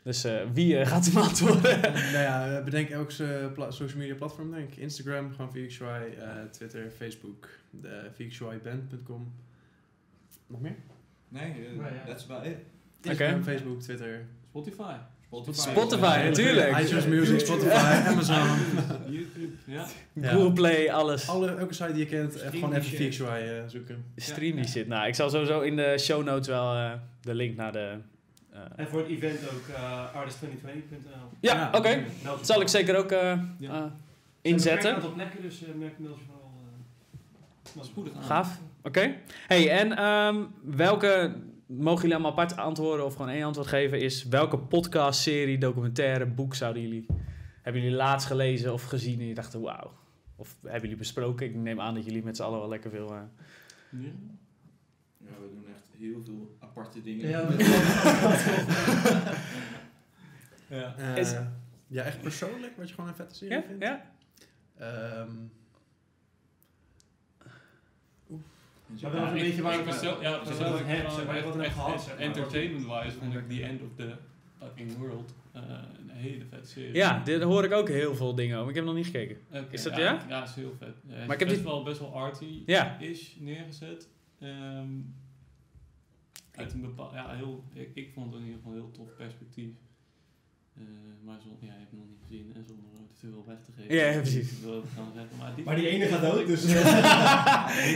Dus wie gaat hem antwoorden? Bedenk elk social media platform, denk ik. Instagram, gewoon VXUY, Twitter, Facebook, VXUYband.com. Nog meer? Nee, that's about it. Instagram, Facebook, Twitter. Spotify, natuurlijk. iTunes Music, Spotify, Amazon. YouTube, Google Play, alles. Elke site die je kent, gewoon even VXUY zoeken. Stream die shit. Nou, ik zal sowieso in de show notes wel de link naar de... En voor het event ook artist2020.nl. Ja, oké. Dat zal ik zeker ook inzetten. Ik heb het op lekker, dus merk inmiddels vooral spoedig aan. Gaaf, oké. Hey, en welke... Mogen jullie allemaal apart antwoorden of gewoon één antwoord geven? Is welke podcast, serie, documentaire, boek hebben jullie laatst gelezen of gezien en je dacht, wauw. Of hebben jullie besproken? Ik neem aan dat jullie met z'n allen wel lekker veel... Ja, we doen echt heel veel aparte dingen. Ja, echt persoonlijk, wat je gewoon een vette serie vindt. Maar wel een beetje waar ik het entertainment-wise vond ik The End of the Fucking World een hele vet serie. Ja, daar hoor ik ook heel veel dingen over. Ik heb nog niet gekeken. Okay, is dat ja? Ja, is heel vet. Hij is best wel arty-ish neergezet. Uit een bepaald... Ja, ik vond het in ieder geval een heel tof perspectief. Maar zonder, ja, ik heb het nog niet gezien en zonder te veel weg te geven. Ja, precies. Maar die ene gaat ook, dus...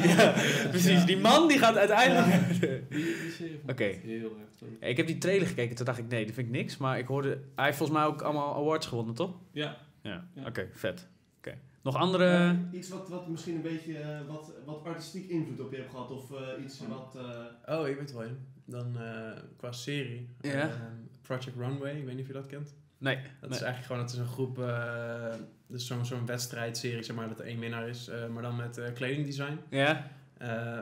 ja, precies, die man die gaat uiteindelijk... Die serie vond ik heel erg. Ik heb die trailer gekeken, toen dacht ik, nee, dat vind ik niks. Maar ik hoorde, hij heeft volgens mij ook allemaal awards gewonnen, toch? Ja. Oké, vet. Oké. Nog andere... iets wat misschien een beetje wat artistiek invloed op je hebt gehad, of iets wat... Oh, ik weet wel een. Dan qua serie... Project Runway, ik weet niet of je dat kent. Nee. Dat is eigenlijk gewoon, dat is een groep, dus zo'n wedstrijdserie, zeg maar, dat er één winnaar is, maar dan met kledingdesign. Ja.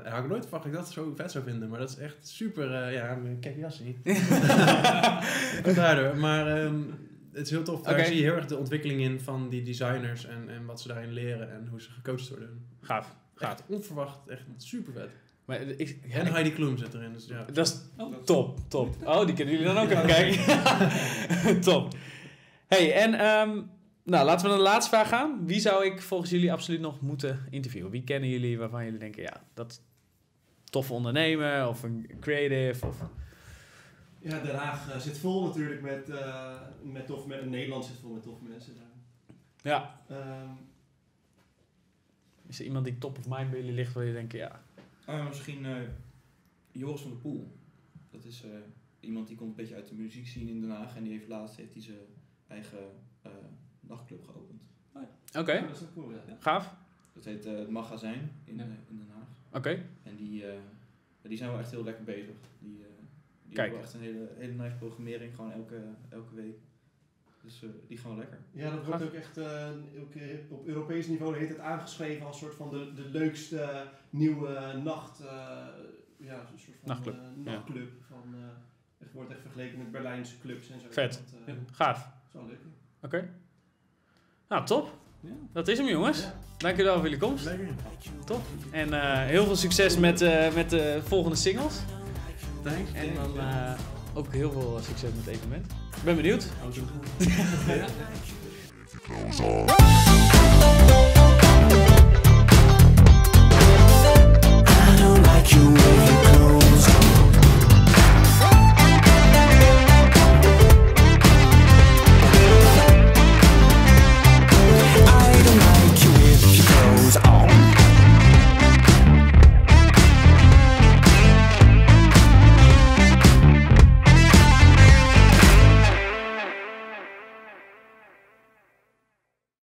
Had ik nooit verwacht dat ik dat zo vet zou vinden, maar dat is echt super, kijk die jas niet. Daardoor, maar het is heel tof. Daar zie je heel erg de ontwikkeling in van die designers en wat ze daarin leren en hoe ze gecoacht worden. Gaaf. Echt onverwacht, echt super vet. Maar en Heidi Klum zit erin. Dus ja. Dat is top. Oh, die kunnen jullie dan ook even kijken. Top. Hey, en nou, laten we naar de laatste vraag gaan. Wie zou ik volgens jullie absoluut nog moeten interviewen? Wie kennen jullie waarvan jullie denken, ja, dat toffe ondernemer of een creative? Of... Ja, Den Haag zit vol natuurlijk met tof mensen. Nederland zit vol met tof mensen daar. Ja. Is er iemand die top of mind bij jullie ligt waar je denkt, ja... misschien Joris van de Poel. Dat is iemand die komt een beetje uit de muziekscene in Den Haag. En die heeft laatst zijn eigen nachtclub geopend. Oh, ja. Oké. Oh, dat is ook cool, ja. Gaaf. Dat heet Het Magazijn in Den Haag. Oké. En die zijn wel echt heel lekker bezig. Die hebben echt een hele nice programmering. Gewoon elke week. Dus die gaan wel lekker. Ja, dat wordt ook echt op Europees niveau heet het aangeschreven als soort van de leukste nieuwe nachtclub. Nachtclub. Van, het wordt echt vergeleken met Berlijnse clubs en zo. Vet. Gaaf. Zo leuk. Oké. Nou, top. Ja. Dat is hem, jongens. Ja. Dank jullie wel voor jullie komst. Lekker. Top. En heel veel succes met de volgende singles. Thanks. En dan ook heel veel succes met het evenement. Ik ben benieuwd.